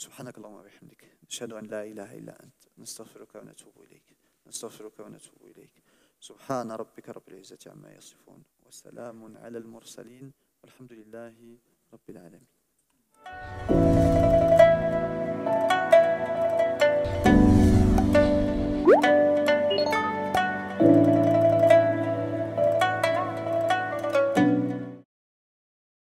سبحانك اللهم وبحمدك نشهد أن لا إله إلا أنت نستغفرك ونتوب إليك نستغفرك ونتوب إليك سبحان ربك رب العزة عما يصفون وسلام على المرسلين والحمد لله رب العالمين.